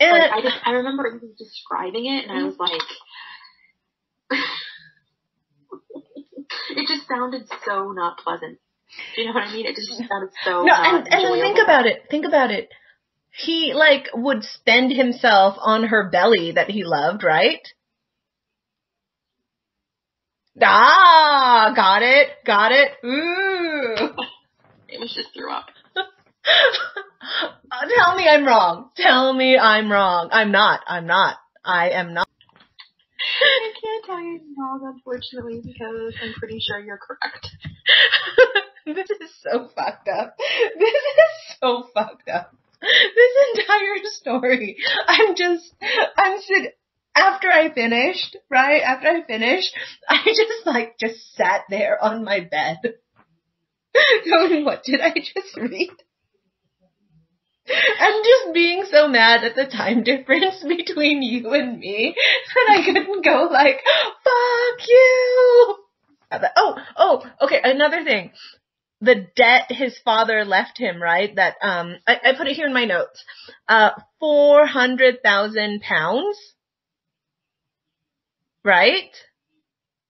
And like, I, just, I remember describing it, and I was like, it just sounded so not pleasant. Do you know what I mean? It just sounded so. No, and, and then think about it. Think about it. He, like, would spend himself on her belly that he loved, right? Ah, got it, got it. Ooh. It was just threw up. Tell me I'm wrong. Tell me I'm wrong. I'm not. I'm not. I am not. I can't tell you I'm wrong, unfortunately, because I'm pretty sure you're correct. This is so fucked up. This is so fucked up. This entire story. I'm just, I'm sitting. After I finished, right, after I finished, I just, like, just sat there on my bed going, what did I just read? And just being so mad at the time difference between you and me that I couldn't go, like, fuck you. Oh, oh, okay, another thing. The debt his father left him, right, that, um, I, I put it here in my notes, uh, four hundred thousand pounds. Right?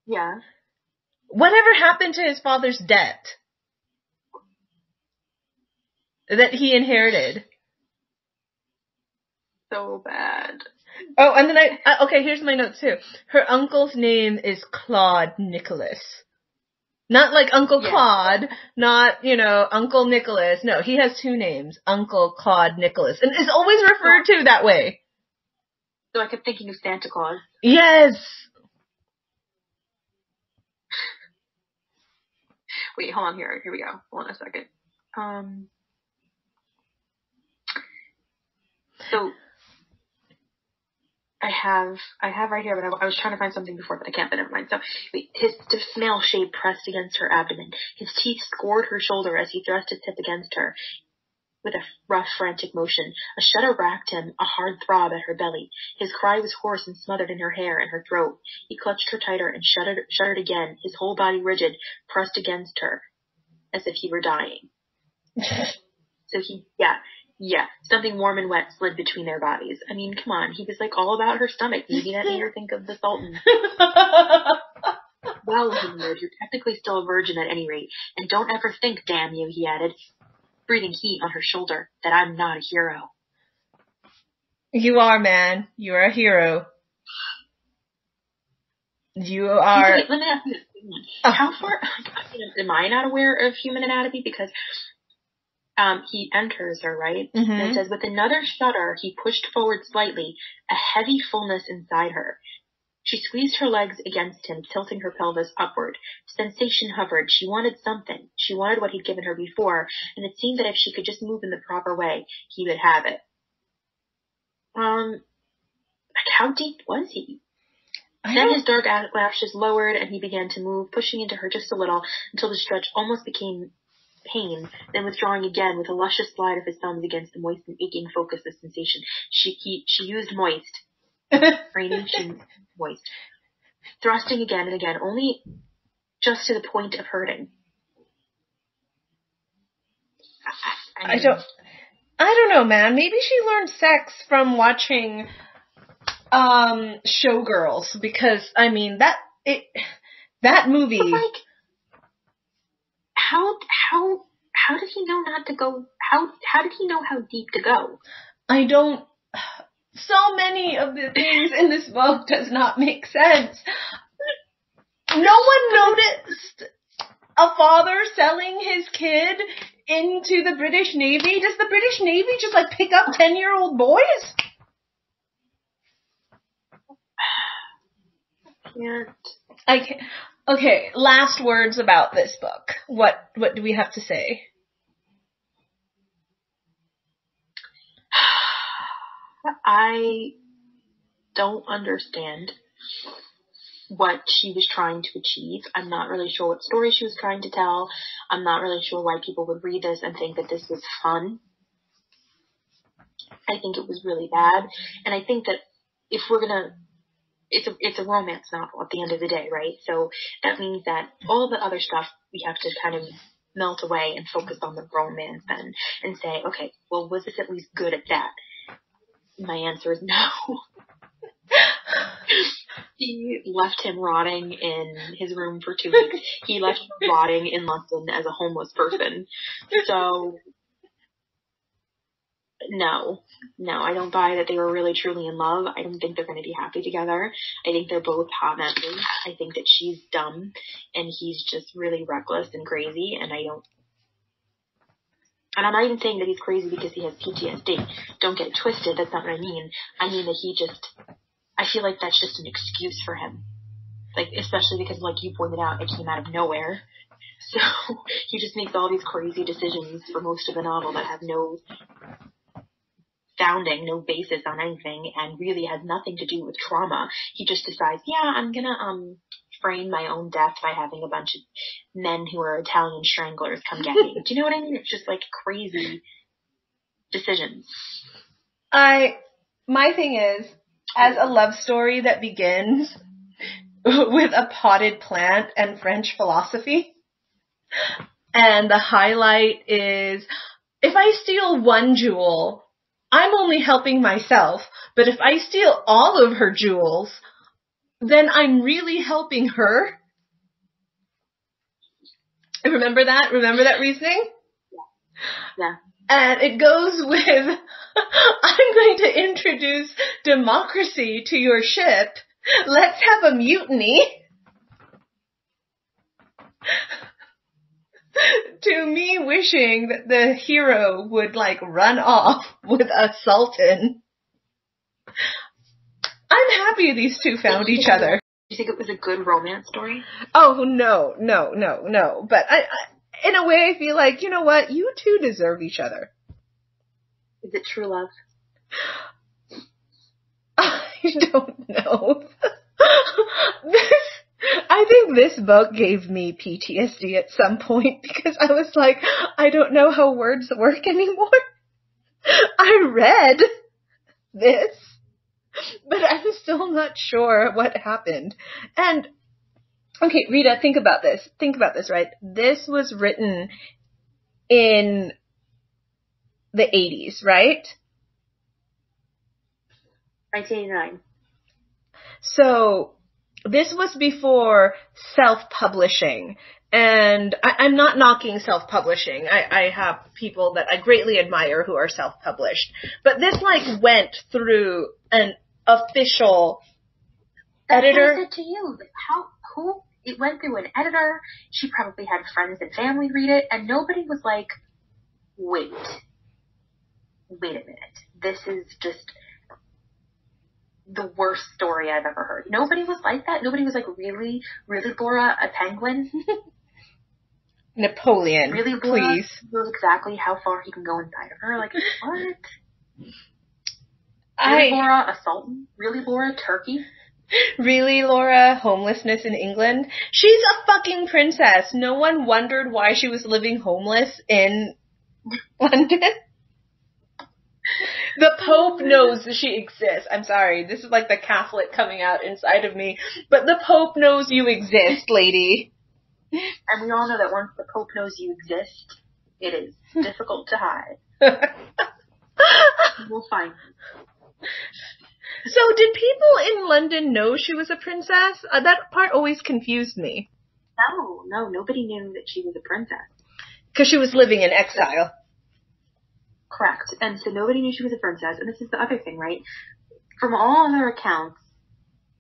Yeah. Whatever happened to his father's debt that he inherited? So bad. Oh, and then I, uh, okay, here's my note too. Her uncle's name is Claude Nicholas. Not like Uncle yeah. Claude, not, you know, Uncle Nicholas. No, he has two names, Uncle Claude Nicholas. And it's always referred to that way. So I kept thinking of Santa Claus. Yes! Wait, hold on here. Here we go. Hold on a second. Um. So, I have, I have right here, but I, I was trying to find something before, but I can't, but never mind. So, wait, his, his snail shape pressed against her abdomen. His teeth scored her shoulder as he thrust his hip against her. With a rough, frantic motion, a shudder racked him, a hard throb at her belly. His cry was hoarse and smothered in her hair and her throat. He clutched her tighter and shuddered, shuddered again, his whole body rigid, pressed against her, as if he were dying. So he, yeah, yeah, something warm and wet slid between their bodies. I mean, come on, he was like all about her stomach. Maybe that made her think of the Sultan. Well, Lord, you're technically still a virgin at any rate, and don't ever think, damn you, he added, breathing heat on her shoulder, that I'm not a hero. You are, man. You are a hero. You are... Wait, let me ask you this thing. Oh. How far... Am I not aware of human anatomy? Because um, he enters her, right? Mm-hmm. And it says, with another shudder, he pushed forward slightly, a heavy fullness inside her. She squeezed her legs against him, tilting her pelvis upward. Sensation hovered. She wanted something. She wanted what he'd given her before, and it seemed that if she could just move in the proper way, he would have it. Um, like, how deep was he? I then know. His dark eyelashes lowered, and he began to move, pushing into her just a little, until the stretch almost became pain, then withdrawing again with a luscious slide of his thumbs against the moist and aching focus of sensation. She he, she used moist. Raining, she moist. Thrusting again and again, only just to the point of hurting. I, I, I don't... I don't know, man. Maybe she learned sex from watching um, Showgirls, because, I mean, that it that movie... But like, how how how did he know not to go? How how did he know how deep to go? I don't... So many of the things in this book does not make sense. No one noticed a father selling his kid into the British Navy. Does the British Navy just like pick up ten-year-old boys? I can't. I can't. Okay, last words about this book. What what do we have to say? I don't understand what she was trying to achieve. I'm not really sure what story she was trying to tell. I'm not really sure why people would read this and think that this was fun. I think it was really bad. And I think that if we're going to, it's a, it's a romance novel at the end of the day, right? So that means that all the other stuff we have to kind of melt away and focus on the romance then and say, okay, well, was this at least good at that? My answer is no. She left him rotting in his room for two weeks. He left him rotting in London as a homeless person. So, no. No, I don't buy that they were really truly in love. I don't think they're going to be happy together. I think they're both hot messes. I think that she's dumb, and he's just really reckless and crazy, and I don't... And I'm not even saying that he's crazy because he has P T S D. Don't get it twisted. That's not what I mean. I mean that he just... I feel like that's just an excuse for him. Like, especially because, like you pointed out, it came out of nowhere. So he just makes all these crazy decisions for most of the novel that have no founding, no basis on anything, and really has nothing to do with trauma. He just decides, yeah, I'm gonna, um... frame my own death by having a bunch of men who are Italian stranglers come get me. Do you know what I mean? It's just like crazy decisions. I, my thing is, as a love story that begins with a potted plant and French philosophy, and the highlight is, if I steal one jewel, I'm only helping myself, but if I steal all of her jewels, then I'm really helping her. Remember that? Remember that reasoning? Yeah. Yeah. And it goes with, I'm going to introduce democracy to your ship. Let's have a mutiny. To me wishing that the hero would, like, run off with a sultan. I'm happy these two found each other. Do you think it was a good romance story? Oh, no, no, no, no. But I, I, in a way, I feel like, you know what? You two deserve each other. Is it true love? I don't know. this, I think this book gave me P T S D at some point because I was like, I don't know how words work anymore. I read this. But I'm still not sure what happened. And, okay, Rita, think about this. Think about this, right? This was written in the eighties, right? nineteen eighty-nine. So this was before self-publishing. And I, I'm not knocking self-publishing. I, I have people that I greatly admire who are self-published. But this, like, went through an official editor. That's what I said to you. How, who, it went through an editor. She probably had friends and family read it. And nobody was like, wait. Wait a minute. This is just the worst story I've ever heard. Nobody was like that. Nobody was like, really? Really, Laura? A penguin? Napoleon. Really, Laura? Please. Knows exactly how far he can go inside of her. Like, what? Really, I... Laura, a sultan? Really, Laura, turkey? Really, Laura? Homelessness in England? She's a fucking princess. No one wondered why she was living homeless in London. The Pope knows she exists. I'm sorry. This is like the Catholic coming out inside of me. But the Pope knows you exist, lady. And we all know that once the Pope knows you exist, it is difficult to hide. We'll find you. So did people in London know she was a princess? Uh, that part always confused me. No, no, nobody knew that she was a princess. Because she was living in exile. Correct. And so nobody knew she was a princess. And this is the other thing, right? From all other accounts,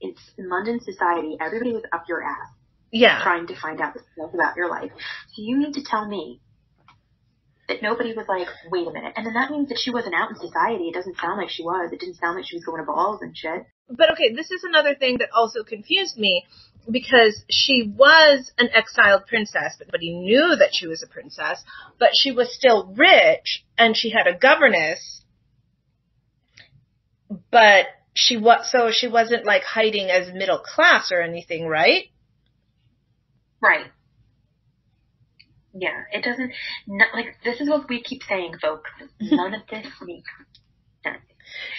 it's in London society, everybody was up your ass. Yeah. Trying to find out stuff about your life. So you need to tell me that nobody was like, wait a minute. And then that means that she wasn't out in society. It doesn't sound like she was. It didn't sound like she was going to balls and shit. But okay, this is another thing that also confused me, because she was an exiled princess, but nobody knew that she was a princess, but she was still rich, and she had a governess, but she was, so she wasn't, like, hiding as middle class or anything, right? Right. Yeah, it doesn't, no, like, this is what we keep saying, folks. None of this makes sense.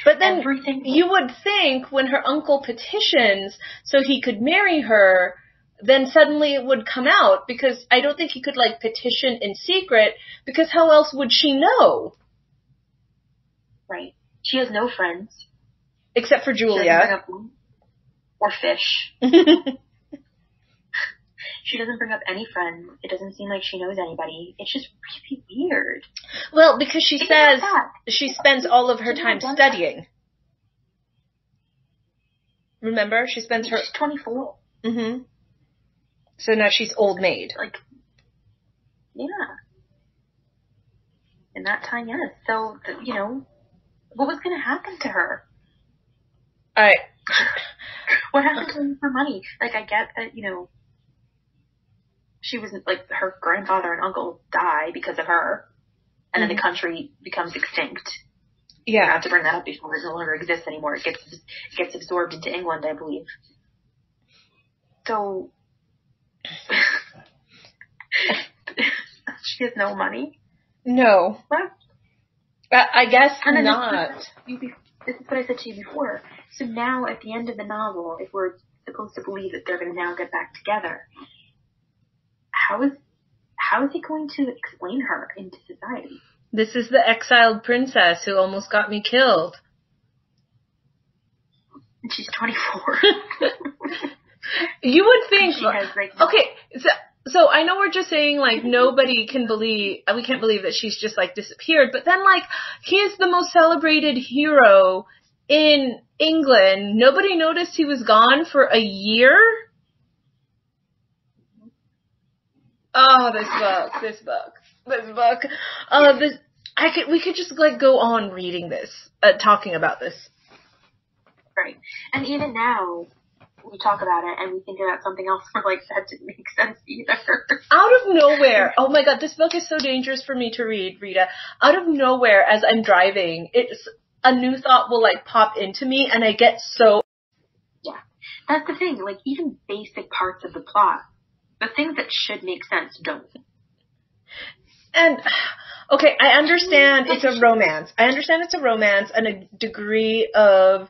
But then Everything. you would think when her uncle petitions so he could marry her, then suddenly it would come out, because I don't think he could, like, petition in secret, because how else would she know? Right. She has no friends. Except for Julia. Or fish. She doesn't bring up any friends. It doesn't seem like she knows anybody. It's just really weird. Well, because she says she spends all of her time studying. Remember? She spends her... She's twenty-four. Mm-hmm. So now she's old maid. Like, yeah. In that time, yes. So, you know, what was going to happen to her? All right. What happened to her money? Like, I get that, you know... She wasn't, like, her grandfather and uncle die because of her, and mm-hmm. then the country becomes extinct. Yeah. I have to bring that up before it no longer exists anymore. It gets it gets absorbed into England, I believe. So, she has no money? No. What? Uh, I guess and not. This is, this is what I said to you before. So now, at the end of the novel, if we're supposed to believe that they're going to now get back together... How is, how is he going to explain her into society? This is the exiled princess who almost got me killed. She's twenty-four. You would think... She has, like, okay, so, so I know we're just saying, like, nobody can believe... We can't believe that she's just, like, disappeared. But then, like, he is the most celebrated hero in England. Nobody noticed he was gone for a year? Oh, this book, this book, this book. Uh, this, I could, we could just, like, go on reading this, uh, talking about this. Right. And even now, we talk about it and we think about something else. We're like, that didn't make sense either. Out of nowhere. Oh my God, this book is so dangerous for me to read, Rita. Out of nowhere, as I'm driving, it's a new thought will, like, pop into me, and I get so... Yeah. That's the thing. Like, even basic parts of the plot. The things that should make sense don't. And, okay, I understand it's a romance. I understand it's a romance, and a degree of,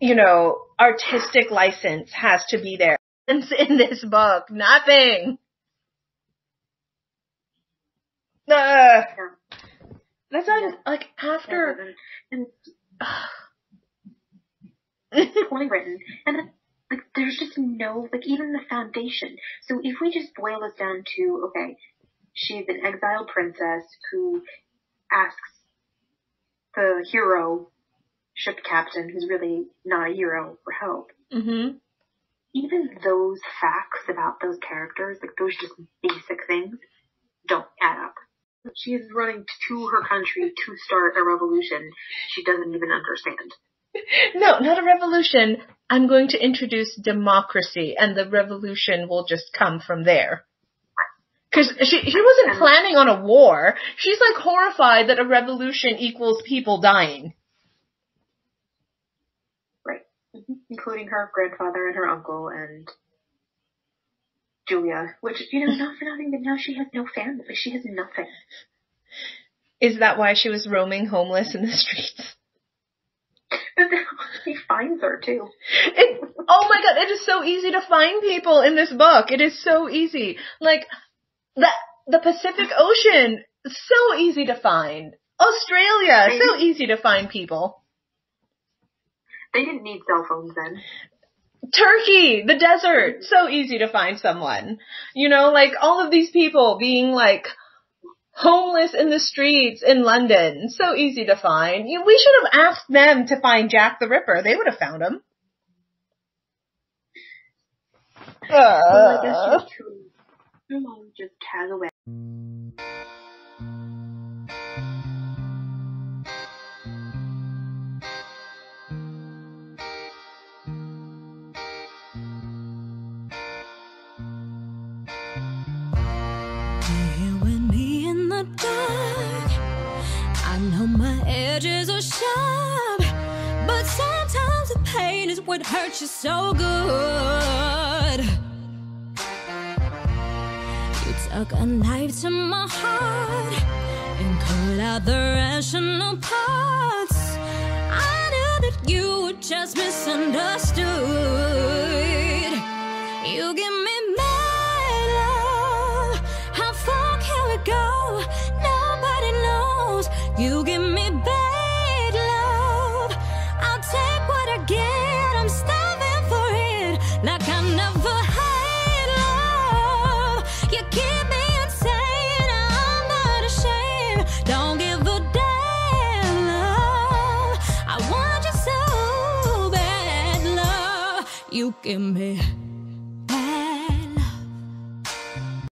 you know, artistic license has to be there. In this book, nothing. Uh, that's not, like, after... poorly written. And then... Like, there's just no, like, even the foundation. So if we just boil this down to, okay, she's an exiled princess who asks the hero, ship captain, who's really not a hero, for help. Mm-hmm. Even those facts about those characters, like, those just basic things, don't add up. She is running to her country to start a revolution she doesn't even understand. No, not a revolution. I'm going to introduce democracy, and the revolution will just come from there. Because she, she wasn't planning on a war. She's, like, horrified that a revolution equals people dying. Right. including her grandfather and her uncle and Julia, which, you know, not for nothing, but now she has no family. She has nothing. Is that why she was roaming homeless in the streets? And then he finds her, too. It, oh, my God. It is so easy to find people in this book. It is so easy. Like, the, the Pacific Ocean, so easy to find. Australia, so easy to find people. They didn't need cell phones then. Turkey, the desert, so easy to find someone. You know, like, all of these people being, like, homeless in the streets in London, so easy to find. You, we should have asked them to find Jack the Ripper. They would have found him. Uh. Well, I guess you're true. Someone just tag away. It hurts you so good. You took a knife to my heart and cut out the rational parts. I knew that you were just misunderstood. You give me mad love. How far can we go? Nobody knows. You give me bad love. I'll take what I get. I'm starving for it, like I never had love. You keep me insane, I'm not ashamed. Don't give a damn, love. I want you so bad, love. You give me